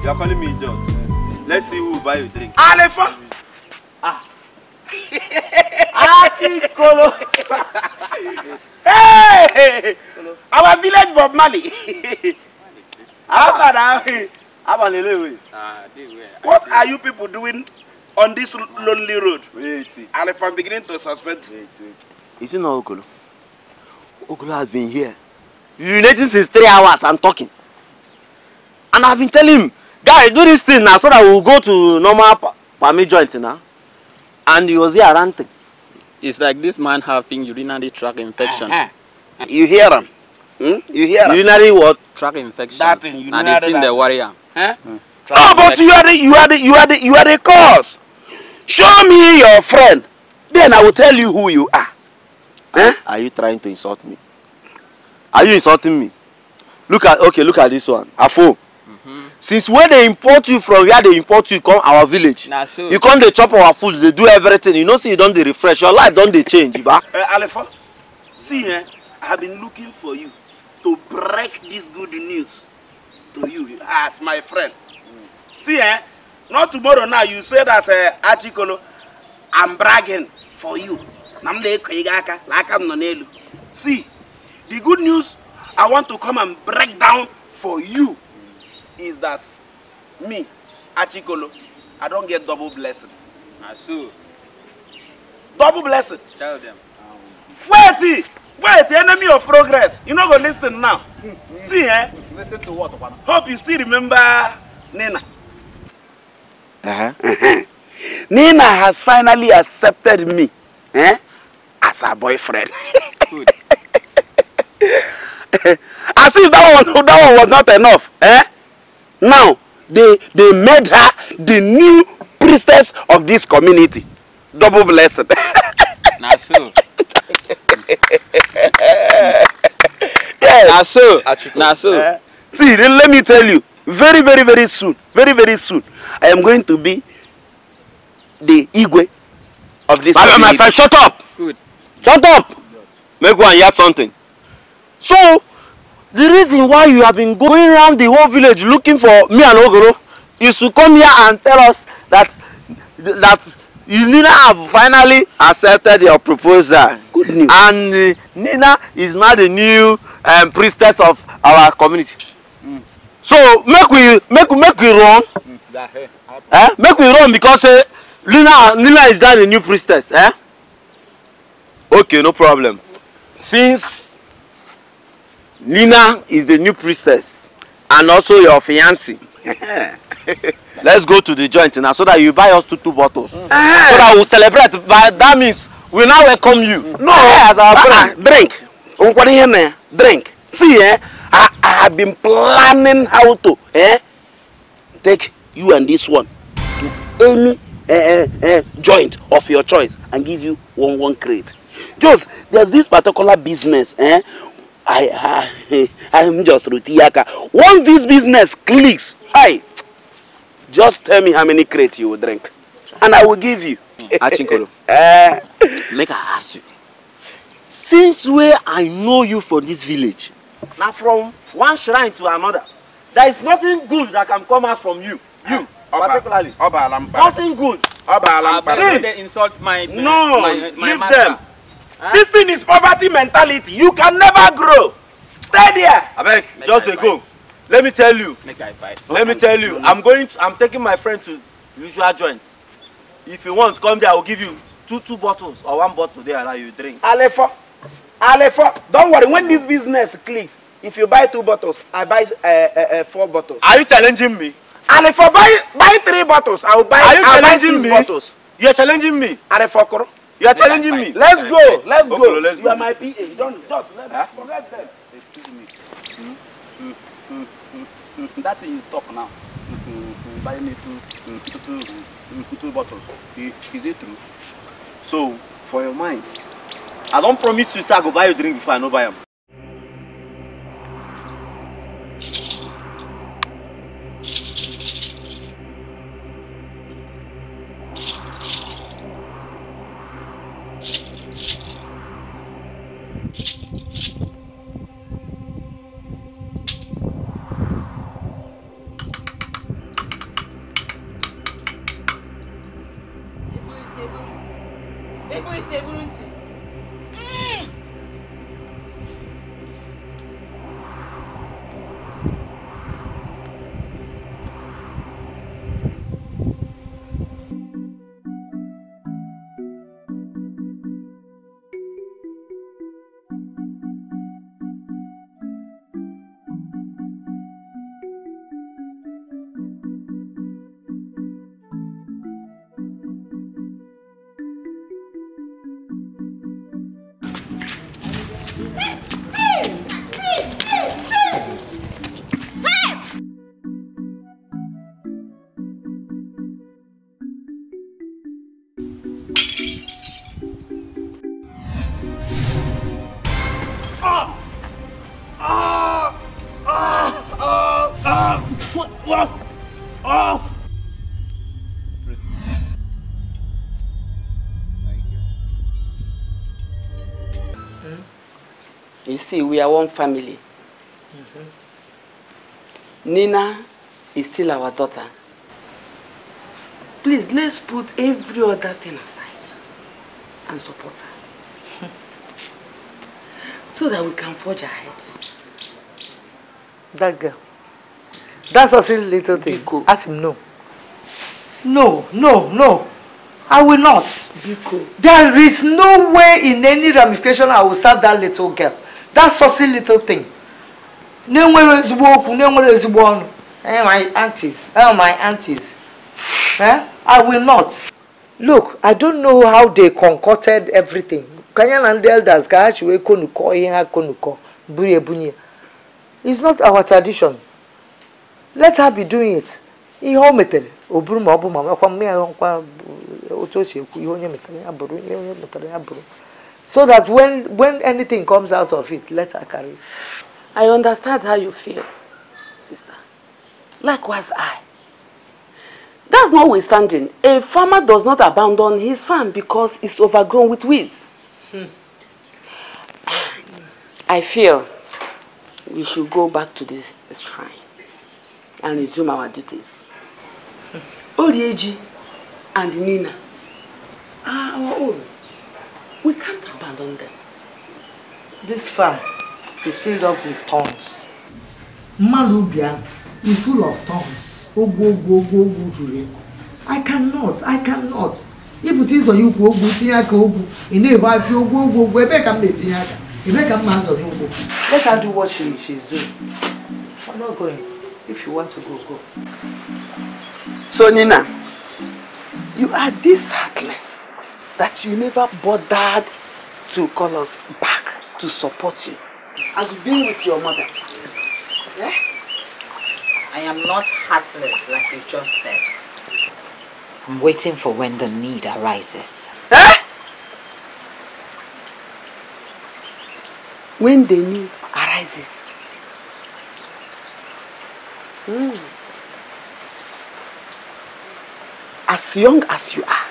You are calling me idiot. Let's see who will buy you a drink. Alefa! Ah! Kolo! Hey! Our village Bob Mali! What are you people doing on this lonely road? Wait. Alefa, I'm beginning to suspect. Wait. Is it not Okolo? Okolo has been here. You need since 3 hours, I'm talking. And I've been telling him, guy, do this thing now so that we'll go to normal Pami joint now. And he was here ranting. It's like this man having urinary tract infection. You hear him? Hmm? You hear him? Urinary what? Tract infection. That thing, urinary. And it's in the warrior. Huh? Hmm. No, but you are the cause. Show me your friend. Then I will tell you who you are. Huh? Are you trying to insult me? Are you insulting me? Look at this one. Afo. Since when they import you from where they import you, come our village. Nah, so you come, they chop our food, they do everything. You know, see, you don't they refresh. Your life don't they change, Iba? Alefa, see here, I have been looking for you to break this good news to you as my friend. See here, not tomorrow now, you say that, Achikolo, I'm bragging for you. See, the good news I want to come and break down for you is that me, Achikolo, I don't get double blessing. So double blessing. Tell them. Wait, enemy of progress. You're not going to listen now. See, eh? Listen to what? Hope you still remember Nina. Nina has finally accepted me as her boyfriend. Good. As if that one was not enough. Now, they made her the new priestess of this community. double blessing. Now so. Yes. Now so. See, then let me tell you, very soon, very soon, I am going to be the Igwe of this. My friend, shut up. Good. Shut up. Make one hear something. So, the reason why you have been going around the whole village looking for me and Ogoro is to come here and tell us that Nina have finally accepted your proposal. Good news. And Nina is now the new priestess of our community. Mm. So make we run. Mm. Eh? Make we run because Nina is now the new priestess. Eh? Okay, no problem. Since Nina is the new priestess and also your fiancé. Let's go to the joint now so that you buy us two bottles. Mm. So that we'll celebrate. But that means we now welcome you. Mm. No, as our friend. Drink. Drink. See, I have been planning how to take you and this one to any joint of your choice and give you one crate. Just, there's this particular business. I'm just Rutiyaka. Once this business clicks, just tell me how many crates you will drink, and I will give you. Achinkolo, make I ask you. Since where I know you from this village, now from one shrine to another, there is nothing good that can come out from you. You, particularly. Nothing good. They insult my leave master. Them. Huh? This thing is poverty mentality. You can never grow. Stay there. Abeg, just they go. Let me tell you. I'm going to, I'm taking my friend to usual joints. If you want, come there. I will give you two bottles or one bottle there that you drink. Alefo. Don't worry. When this business clicks, if you buy two bottles, I buy 4 bottles. Are you challenging me? Alefo, buy 3 bottles. I will buy. Are you challenging me? Bottles. You are challenging me. Alefo, you are challenging me. Let's go. Let's go. You are my PA. Don't just forget them. Excuse me. That thing you talk now. Buy me two bottles. Is it true? So, for your mind, I don't promise you, sir, I go buy you a drink before I no buy them. You see, we are one family. Mm-hmm. Nina is still our daughter. Please, let's put every other thing aside and support her. So that we can forge ahead. That girl. That's a silly little thing. Biko. Ask him no. No. I will not. Biko. There is no way in any ramification I will serve that little girl. That saucy little thing. My aunties. Eh? I will not. Look, I don't know how they concocted everything. It's not our tradition. Let her be doing it. oburu ma obu ma kwa me kwa otochi eku ihe onye metara aburu onye metara aburu so that when anything comes out of it, let her carry it. I understand how you feel, sister. Likewise, I. That's notwithstanding, a farmer does not abandon his farm because it's overgrown with weeds. I feel we should go back to the shrine and resume our duties. Orieji and Nina are our own. We can't abandon them. This farm is filled up with thorns. Malubia is full of thorns. I cannot. If it is on you, go to let her do what she's doing. I'm not going. If you want to go, go. So Nina, you are this heartless that you never bothered to call us back to support you. As you've been with your mother. Yeah? I am not heartless like you just said. I'm waiting for when the need arises. Eh? When the need arises. As young as you are,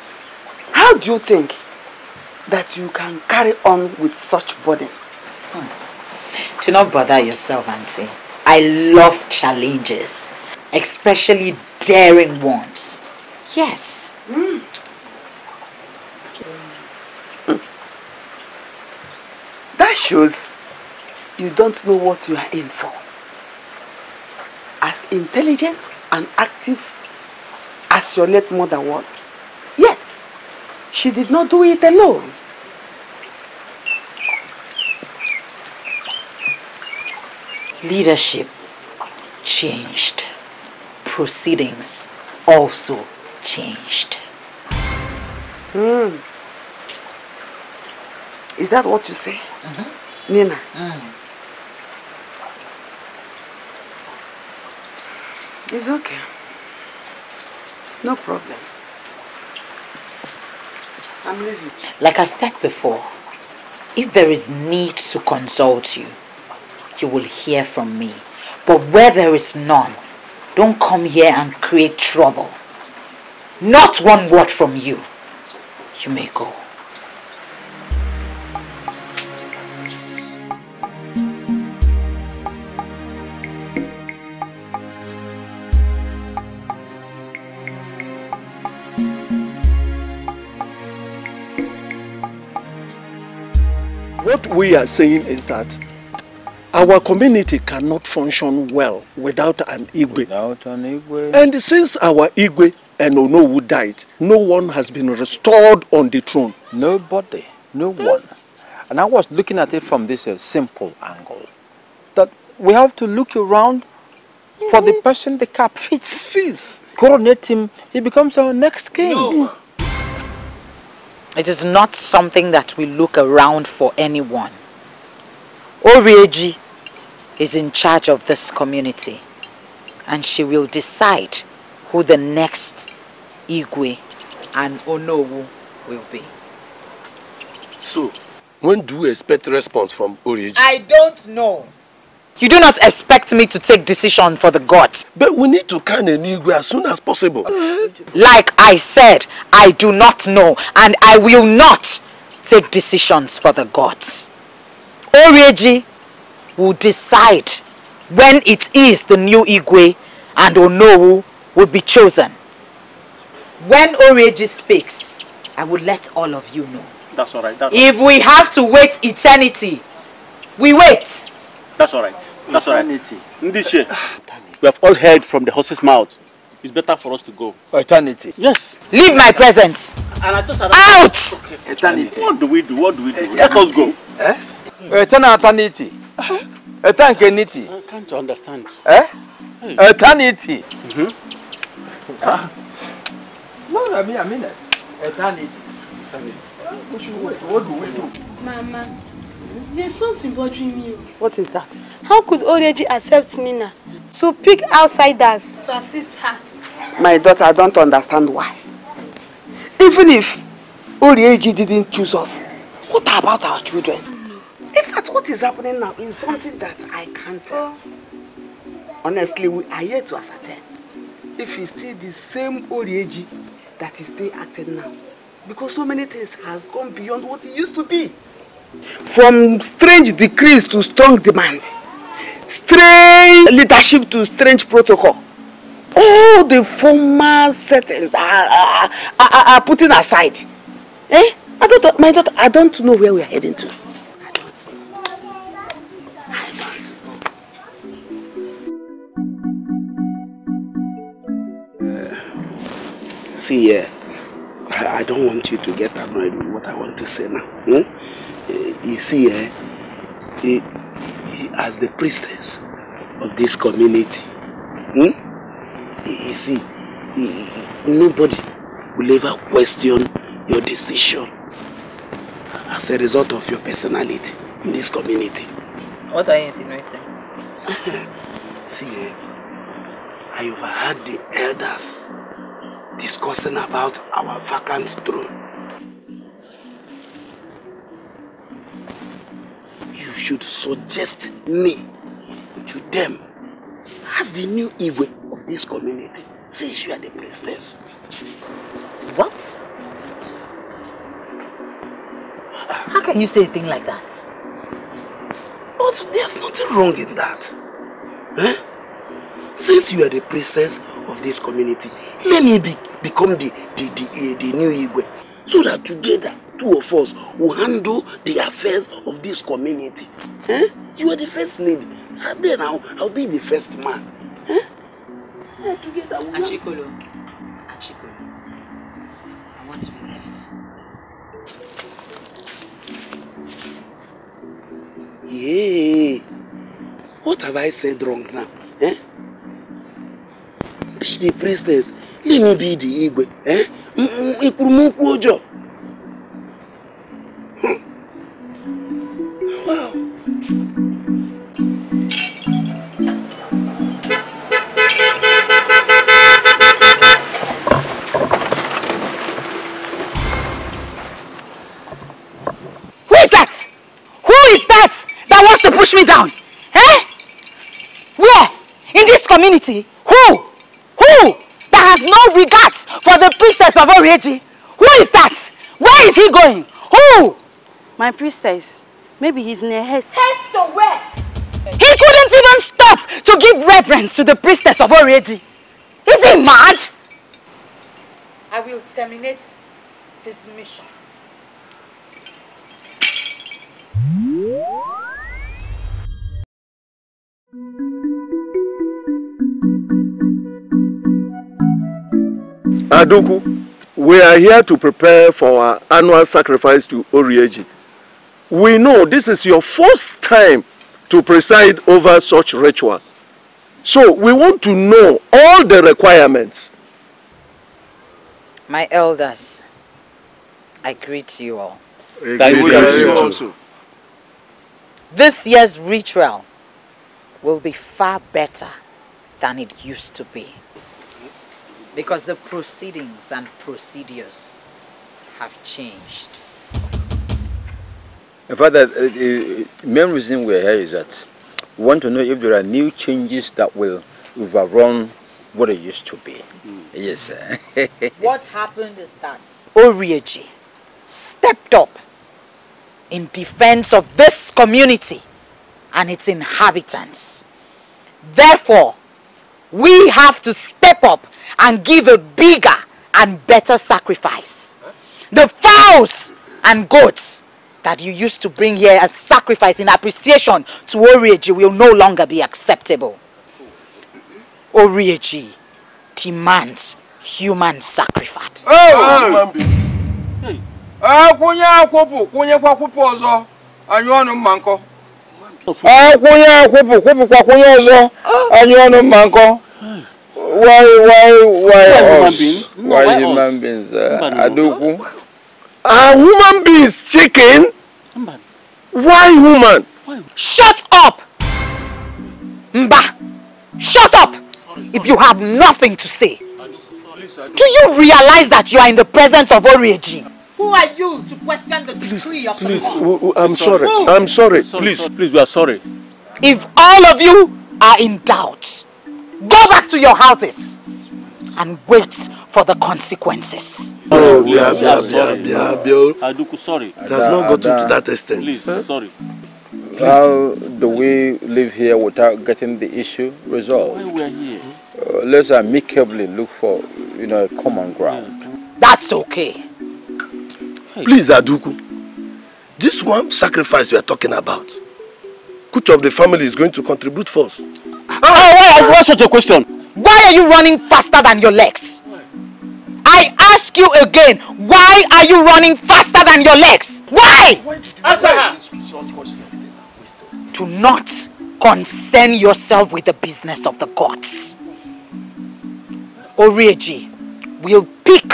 how do you think that you can carry on with such burden? Do not bother yourself, Auntie. I love challenges, especially daring ones. Yes. That shows you don't know what you are in for. As intelligent and active as your late mother was, yet she did not do it alone. Leadership changed. Proceedings also changed. Is that what you say? Nina? It's okay. No problem. I'm leaving. Like I said before, if there is need to consult you, you will hear from me. But where there is none, don't come here and create trouble. Not one word from you. You may go. What we are saying is that our community cannot function well without an Igwe. And since our Igwe and Onowu died, no one has been restored on the throne. Nobody, no one. And I was looking at it from this simple angle, that we have to look around for the person the cap fits. Coronate him, he becomes our next king. No. It is not something that we look around for anyone. Orieji is in charge of this community and she will decide who the next Igwe and Onowu will be. So, when do we expect a response from Orieji? I don't know. You do not expect me to take decision for the gods. But we need to kind of Igwe as soon as possible. Like I said, I do not know and I will not take decisions for the gods. Orieji will decide when it is the new Igwe and Onowu will be chosen. When Orieji speaks, I will let all of you know. That's all right. If we have to wait eternity, we wait. That's all right. That's all right. Ndiche, we have all heard from the horse's mouth. It's better for us to go. Eternity. Yes. Leave my presence. And I just out. Okay. Eternity. What do we do? What do we do? Eternity. Let us go. Eh? Eternity. Eternity. I can't understand. Eh? Eternity. No, I mean it. Eternity. What do we do? Mama. There's something bothering you. What is that? How could Orieji accept Nina to pick outsiders to assist her? My daughter, I don't understand why. Even if Orieji didn't choose us, what about our children? In fact, what is happening now is something that I can't tell. Honestly, we are here to ascertain if it's still the same Orieji that is still acting now. Because so many things has gone beyond what it used to be. From strange decrees to strong demand, strange leadership to strange protocol. All the former settings are putting aside. Eh? I don't know where we are heading to. See here, I don't want you to get annoyed with what I want to say now. Hmm? You see here, as the priestess of this community, you see, nobody will ever question your decision as a result of your personality in this community. What are you insinuating? See, I overheard the elders discussing about our vacant throne. You should suggest me to them as the new Igwe of this community, since you are the priestess. What? How can you say a thing like that? But there's nothing wrong in that. Eh? Since you are the priestess of this community, let me become the new Igwe, so that together, two of us will handle the affairs of this community. Eh? You are the first lady, and then I'll be the first man. Eh? Yeah, together we'll Achikolo, I want to be left. Yay! What have I said wrong now? Eh? Be the priestess. Let me be the Igwe. Eh? Wow. Who is that? Who is that wants to push me down? Eh? Where? In this community? Who? Has no regards for the priestess of Orieji. Who is that? Where is he going? Who? My priestess. Maybe he's near her. Haste to where? He couldn't even stop to give reverence to the priestess of Orieji. Is he mad? I will terminate this mission. Adoku, we are here to prepare for our annual sacrifice to Orieji. We know this is your first time to preside over such ritual. So we want to know all the requirements. My elders, I greet you all. Thank you. This year's ritual will be far better than it used to be, because the proceedings and procedures have changed. In fact, the main reason we're here is that we want to know if there are new changes that will overrun what it used to be. Mm. Yes, sir. What happened is that Orieji stepped up in defense of this community and its inhabitants. Therefore, we have to step up and give a bigger and better sacrifice. The fowls and goats that you used to bring here as sacrifice in appreciation to Orieji will no longer be acceptable. Orieji demands human sacrifice. Oh, Why human beings? Adoku. Human beings, chicken? Why human? Shut up! Mba! Shut up! If you have nothing to say. Yes, I do. Do you realize that you are in the presence of Orieji? Who are you to question the decree of the court? I'm sorry. Please, we are sorry. If all of you are in doubt, go back to your houses and wait for the consequences. Oh, we are sorry. It has not gotten to that extent. Please, sorry. How do we live here without getting the issue resolved? Why we are here? Let's amicably look for, a common ground. Yeah. That's okay. Please, Aduku, this one sacrifice we are talking about, which of the family is going to contribute first? What's such a question? Why are you running faster than your legs? Why? I ask you again, why are you running faster than your legs? Why? Answer. Do not concern yourself with the business of the gods. Orieji will pick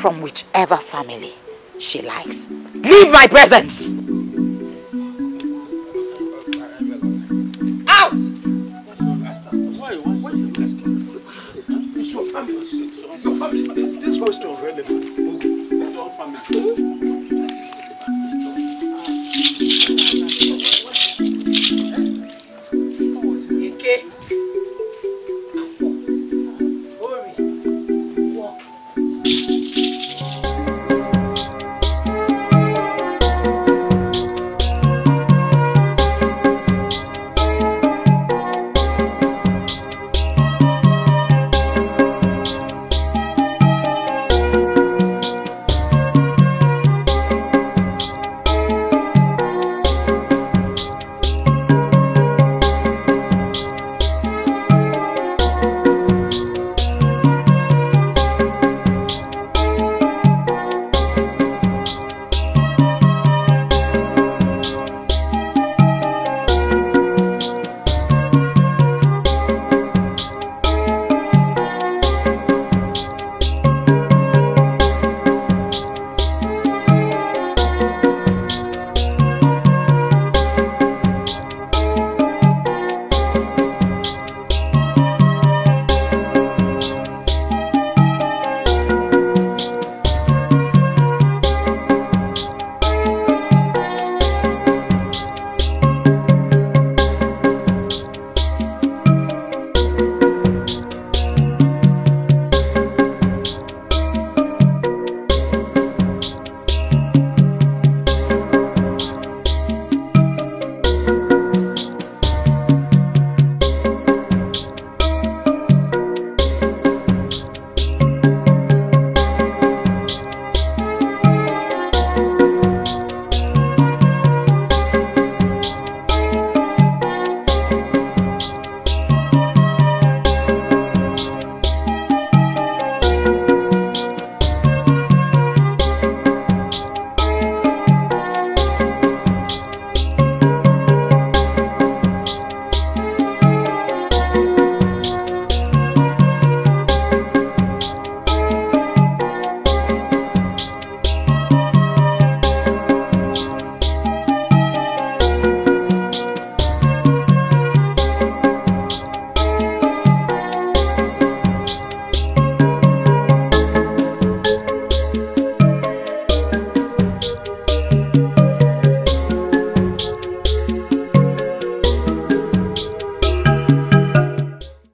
from whichever family she likes. Leave my presence! Out! Why? Your family. Is this question relevant?